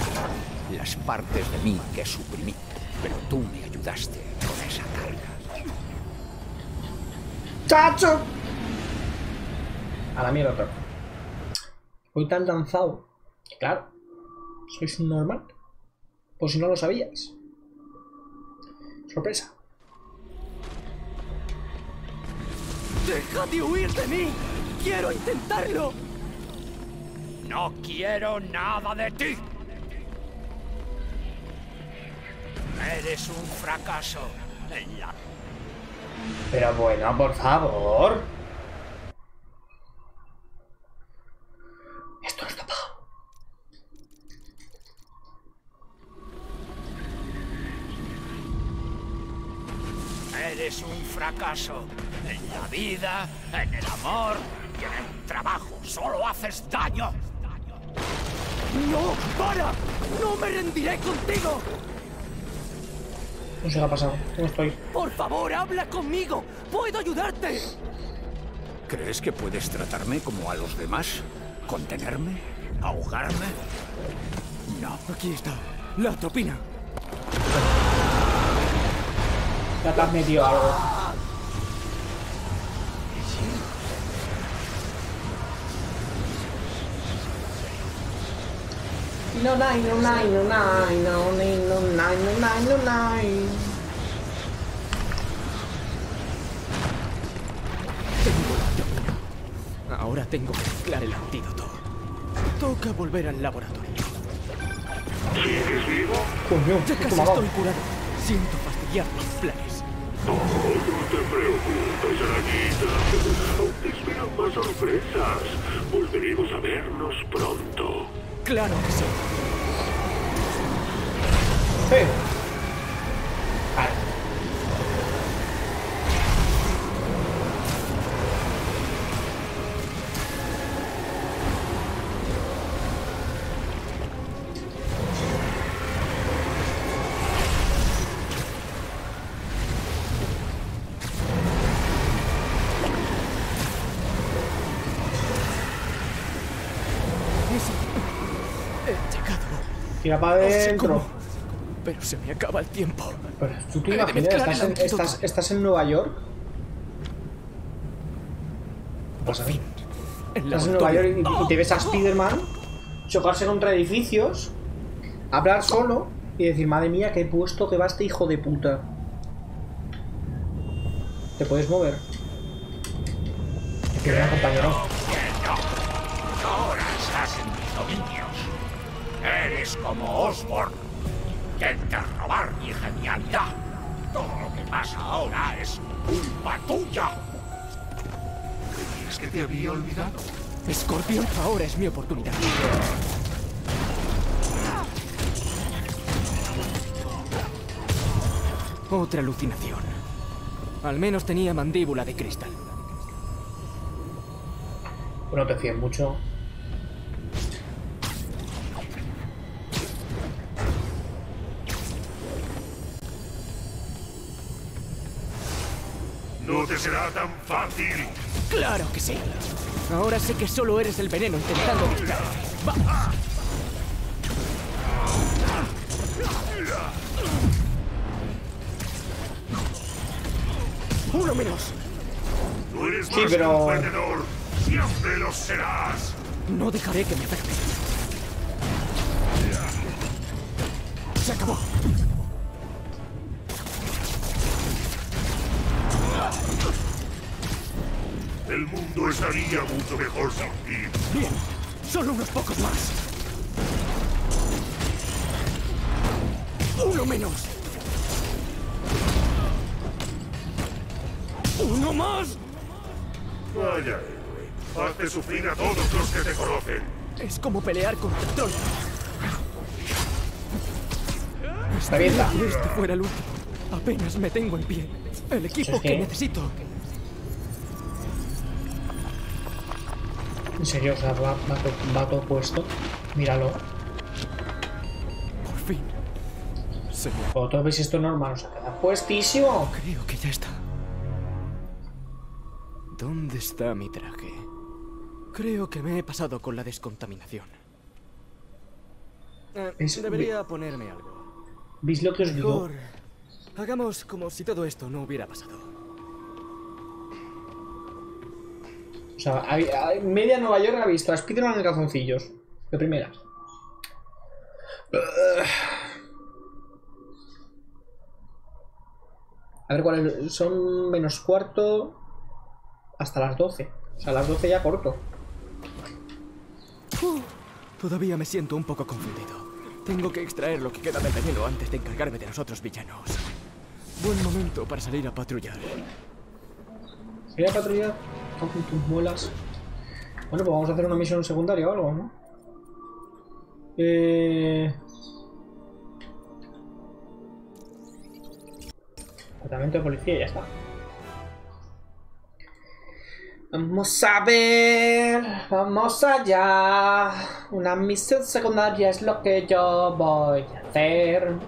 Las partes de mí que suprimí. Pero tú me ayudaste con esa carga. ¡Chacho! A la mierda, Doc. Hoy tan lanzado. Claro. ¿Sois un normal? Por si no lo sabíais. Sorpresa. ¡Deja de huir de mí! ¡Quiero intentarlo! ¡No quiero nada de ti! ¡Eres un fracaso! En la... Pero bueno, por favor. Esto no está pagado. ¡Eres un fracaso! En la vida, en el amor y en el trabajo. ¡Solo haces daño! ¡No, para! ¡No me rendiré contigo! No se me ha pasado. No estoy. ¡Por favor, habla conmigo! ¡Puedo ayudarte! ¿Crees que puedes tratarme como a los demás? ¿Contenerme? ¿Ahogarme? No. Aquí está. La tropina. Ya te has metido algo. No, no, no, no, no, no, no, no, no, no. Ahora tengo que mezclar el antídoto. Toca volver al laboratorio. ¿Sigues vivo? Coño, ya casi estoy curado. Siento fastidiar mis planes. Oh, no te preocupes, arañita. Aún te esperan más sorpresas. Volveremos a vernos pronto. Claro que sí. Sí. Vale. Gira para adentro. No sé, pero se me acaba el tiempo. Pero tú te imaginas, ¿estás en, estás, estás en Nueva York? Por fin. Estás en Nueva York y, y te ves a Spiderman chocarse contra edificios, hablar solo y decir, madre mía, qué puesto que va este hijo de puta. Te puedes mover. Te quedas, compañero. Ahora estás en mis dominios. Eres como Osborn. Intentas robar mi genialidad. Todo lo que pasa ahora es culpa tuya. ¿Crees que te había olvidado? Scorpion, ahora es mi oportunidad. Otra alucinación. Al menos tenía mandíbula de cristal. Bueno, te fías mucho. No te será tan fácil. Claro que sí. Ahora sé que solo eres el veneno intentando dictar. ¡Vamos! Uno menos. Tú eres más que un perdedor. Siempre lo serás. No dejaré que me afecte. Se acabó. El mundo estaría mucho mejor sin ti. Bien, solo unos pocos más. Uno menos. Uno más. Vaya héroe. Hazte sufrir a todos los que te conocen. Es como pelear contra Troy. Está bien. Si este fuera el último. Apenas me tengo en pie. El equipo que necesito. En serio, o sea, va, va, va todo puesto. Míralo. Por fin. ¿Vosotros veis esto normal? O sea, queda puestísimo. Creo que ya está. ¿Dónde está mi traje? Creo que me he pasado con la descontaminación. Eh, es... Debería ponerme algo. ¿Veis lo que os digo? Mejor, hagamos como si todo esto no hubiera pasado. O sea, hay, hay, media Nueva York ha visto a Spiderman en calzoncillos. De primera. A ver cuáles son. Menos cuarto. Hasta las doce. O sea, a las doce ya corto. Uh, todavía me siento un poco confundido. Tengo que extraer lo que queda del veneno antes de encargarme de los otros villanos. Buen momento para salir a patrullar. ¿Salir a patrullar? Con tus muelas. Bueno, pues vamos a hacer una misión secundaria o algo, ¿no? Eh... Departamento de policía, ya está. Vamos a ver. Vamos allá. Una misión secundaria es lo que yo voy a hacer.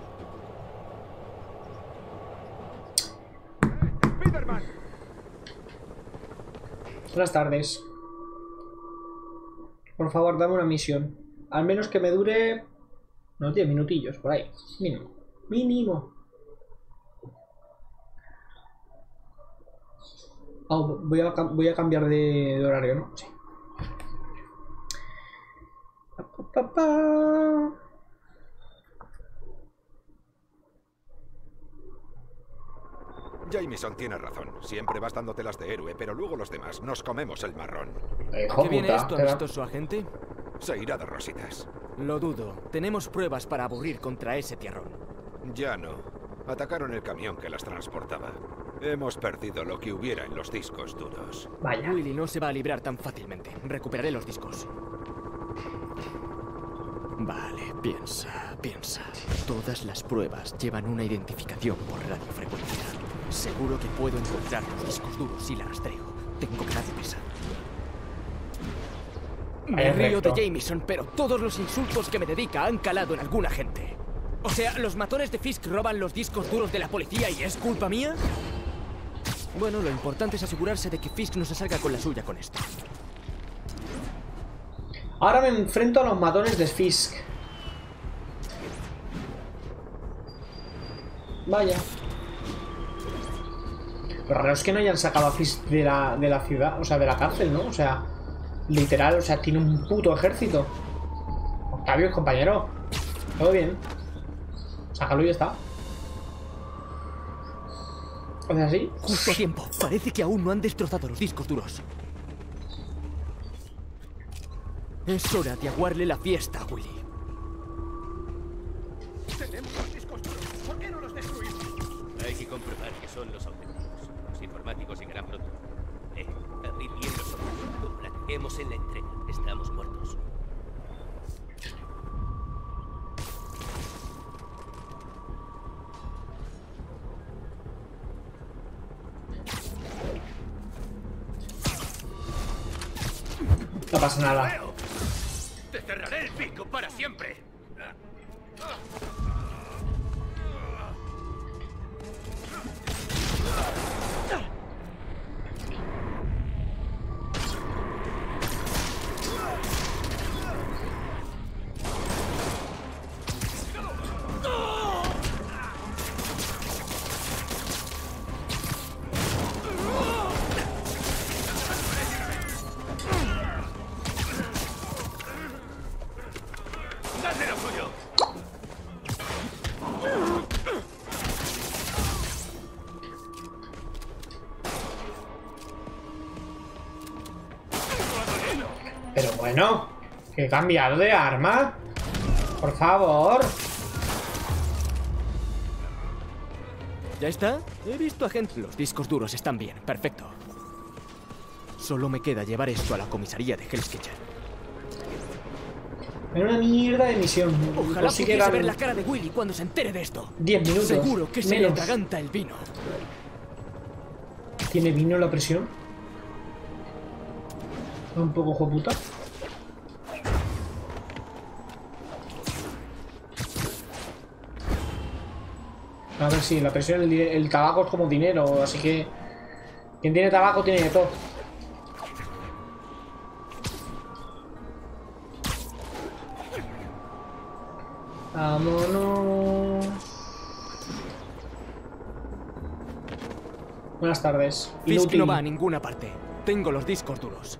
Buenas tardes. Por favor, dame una misión. Al menos que me dure... No, diez minutillos, por ahí. Mínimo. Mínimo. Oh, voy a, voy a cambiar de, de horario, ¿no? Sí. Jameson tiene razón. Siempre vas dándote las de héroe, pero luego los demás nos comemos el marrón. ¿Qué viene esto, amistoso agente? Se irá de rositas. Lo dudo. Tenemos pruebas para aburrir contra ese tierrón. Ya no. Atacaron el camión que las transportaba. Hemos perdido lo que hubiera en los discos duros. Vaya. Willy no se va a librar tan fácilmente. Recuperaré los discos. Vale, piensa, piensa. Todas las pruebas llevan una identificación por radiofrecuencia. Seguro que puedo encontrar los discos duros si la rastreo. Tengo que dar prisa. Me río de Jameson, pero todos los insultos que me dedica han calado en alguna gente. O sea, ¿los matones de Fisk roban los discos duros de la policía y es culpa mía? Bueno, lo importante es asegurarse de que Fisk no se salga con la suya con esto. Ahora me enfrento a los matones de Fisk. Vaya. Lo raro es que no hayan sacado a Fisk de la, de la ciudad, o sea, de la cárcel, ¿no? O sea, literal, o sea, tiene un puto ejército. Octavius, compañero. Todo bien. Sácalo y ya está. ¿O sea, sí? Justo a tiempo. Parece que aún no han destrozado los discos duros. Es hora de aguarle la fiesta, Willy. Tenemos los discos duros. ¿Por qué no los destruimos? Hay que comprobar que son los auténticos. Los informáticos llegarán pronto. Eh, abrid bien los ojos. Lo platicemos en la entrega. Estamos muertos. No pasa nada. Te cerraré el pico para siempre. Bueno, que he cambiado de arma. Por favor. ¿Ya está? He visto a gente. Los discos duros están bien, perfecto. Solo me queda llevar esto a la comisaría de Hell's Kitchen. Era una mierda de misión. Ojalá pudiera ver la cara de Willy cuando se entere de esto. Diez minutos. Seguro que se le atraganta el vino. ¿Tiene vino la presión? Un poco joputa. A ver si sí, la presión, el, el tabaco es como dinero, así que quien tiene tabaco tiene de todo. Vámonos. Buenas tardes. Fisk no va a ninguna parte. Tengo los discos duros.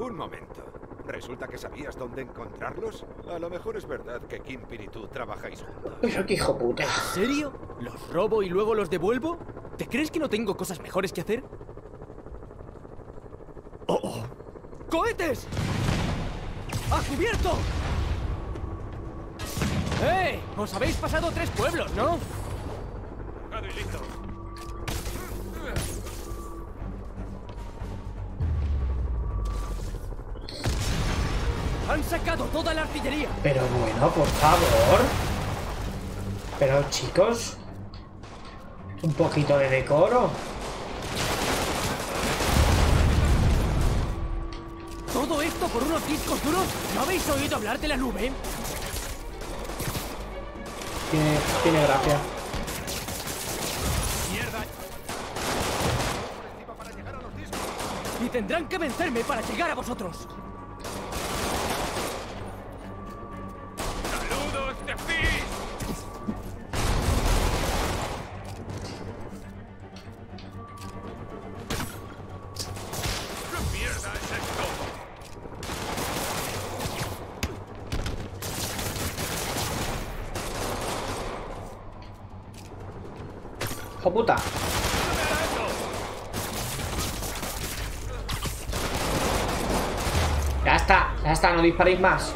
Un momento. ¿Resulta que sabías dónde encontrarlos? A lo mejor es verdad que Kimpin y tú trabajáis juntos. Pero qué hijo puta. ¿En serio? ¿Los robo y luego los devuelvo? ¿Te crees que no tengo cosas mejores que hacer? ¡Oh, oh! ¡Cohetes! ¡A cubierto! ¡Eh! Os habéis pasado tres pueblos, ¿no? ¡Listo! Han sacado toda la artillería. Pero bueno, por favor. Pero chicos, un poquito de decoro. ¿Todo esto por unos discos duros? ¿No habéis oído hablar de la nube? Tiene, tiene gracia. Mierda. Y tendrán que vencerme para llegar a vosotros. Puta. Ya está, ya está, no disparéis más.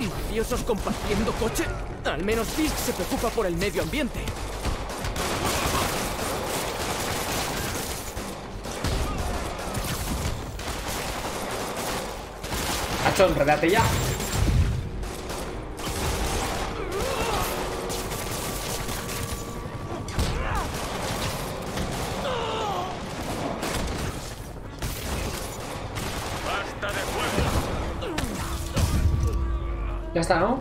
¿Mafiosos compartiendo coche? Al menos Fisk se preocupa por el medio ambiente. Cachón, enredate ya. Ya está, ¿no?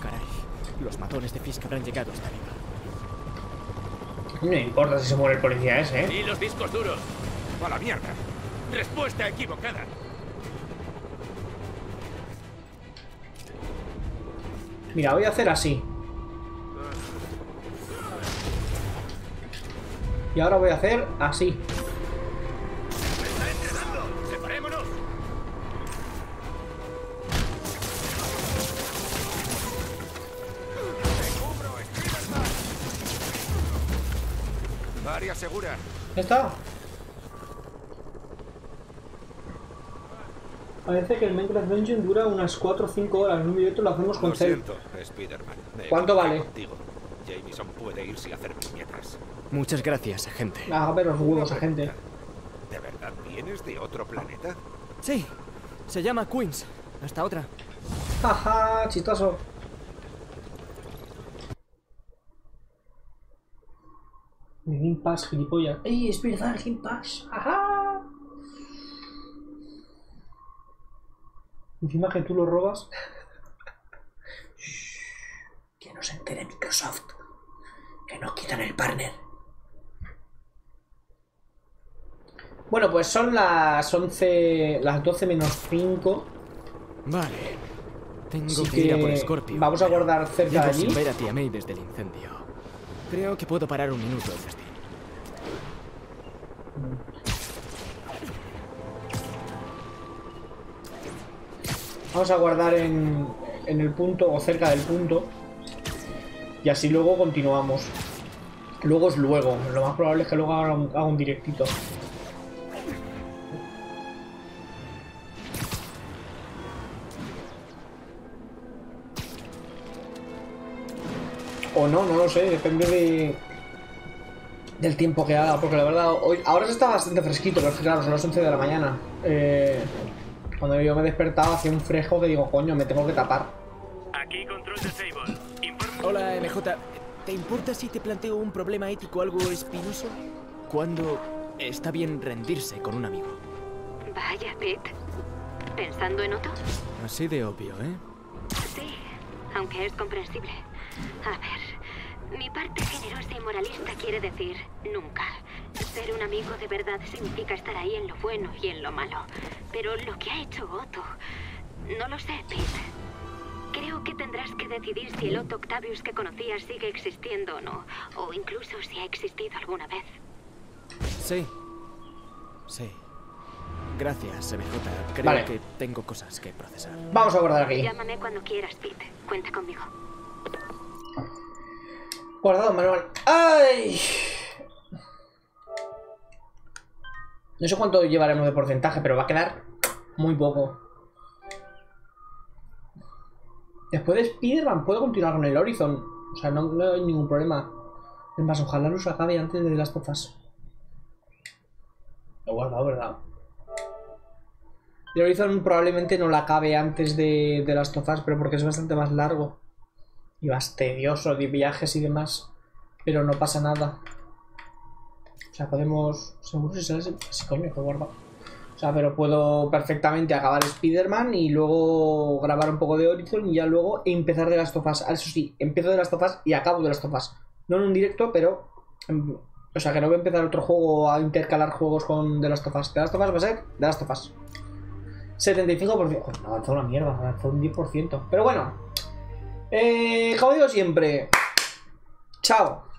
Caray, los matones de Fisk habrán llegado hasta arriba. No importa si se muere el policía ese, ¿eh? Y los discos duros. ¡A la mierda! Respuesta equivocada. Mira, voy a hacer así. Y ahora voy a hacer así. ¡Me está entrenando! ¡Separémonos! ¡Te cubro! ¡Escribas más! ¡Área segura! ¿Ya está? Parece que el Minecraft Engine dura unas cuatro o cinco horas. En un minuto lo hacemos con seis. ¿Cuánto vale? Contigo. Jameson puede irse a hacer viñetas. Muchas gracias, agente. Ah, pero los huevos, agente. ¿De verdad vienes de otro planeta? Sí, se llama Queens. Hasta otra. Jaja, chistoso. El Game Pass, gilipollas. ¡Ey, es verdad, el Game Pass! ¡Ajá! Encima que tú lo robas. Que no se entere Microsoft. Que nos quitan el partner. Bueno, pues son las once. Las doce menos cinco. Vale. Tengo Así que ir a por Scorpion. Vamos a guardar cerca de allí. Ver a tía May desde el incendio. Creo que puedo parar un minuto el festín. Vamos a guardar en, en el punto o cerca del punto. Y así luego continuamos. Luego es luego. Lo más probable es que luego haga un, haga un directito. O no, no lo sé. Depende de, del tiempo que haga. Porque la verdad, hoy, ahora está bastante fresquito. Pero es que claro, son las once de la mañana. Eh... Cuando yo me he despertado hacía un fresco que digo, coño, me tengo que tapar. Aquí control de Sable. Informa... Hola, M J. ¿Te importa si te planteo un problema ético algo espinoso? ¿Cuándo está bien rendirse con un amigo? Vaya, Pete. ¿Pensando en Otto? Así de obvio, ¿eh? Sí, aunque es comprensible. A ver, mi parte generosa y moralista quiere decir nunca. Ser un amigo de verdad significa estar ahí en lo bueno y en lo malo. Pero lo que ha hecho Otto... No lo sé, Pete. Creo que tendrás que decidir si el Otto Octavius que conocías sigue existiendo o no. O incluso si ha existido alguna vez. Sí. Sí. Gracias, M J. Creo vale. que tengo cosas que procesar. Vamos a guardar aquí. Llámame cuando quieras, Pete. Cuenta conmigo. Guardado, manual. ¡Ay! No sé cuánto llevaremos de porcentaje, pero va a quedar muy poco. Después de Spiderman puedo continuar con el Horizon. O sea, no, no hay ningún problema. Es más, ojalá los acabe antes de las tofas. Lo he guardado, ¿verdad? El Horizon probablemente no la acabe antes de, de las tofas, pero porque es bastante más largo. Y más tedioso de viajes y demás. Pero no pasa nada. O sea, podemos... Seguro si sale... Sí, coño, qué guarda. O sea, pero puedo perfectamente acabar Spiderman y luego grabar un poco de Horizon y ya luego empezar de las tofas. Eso sí, empiezo de las tofas y acabo de las tofas. No en un directo, pero... O sea, que no voy a empezar otro juego a intercalar juegos con de las tofas. De las tofas va a ser de las tofas. setenta y cinco por ciento. Joder, no, avanzó una mierda, avanzó un diez por ciento. Pero bueno. Eh, como digo siempre. Chao.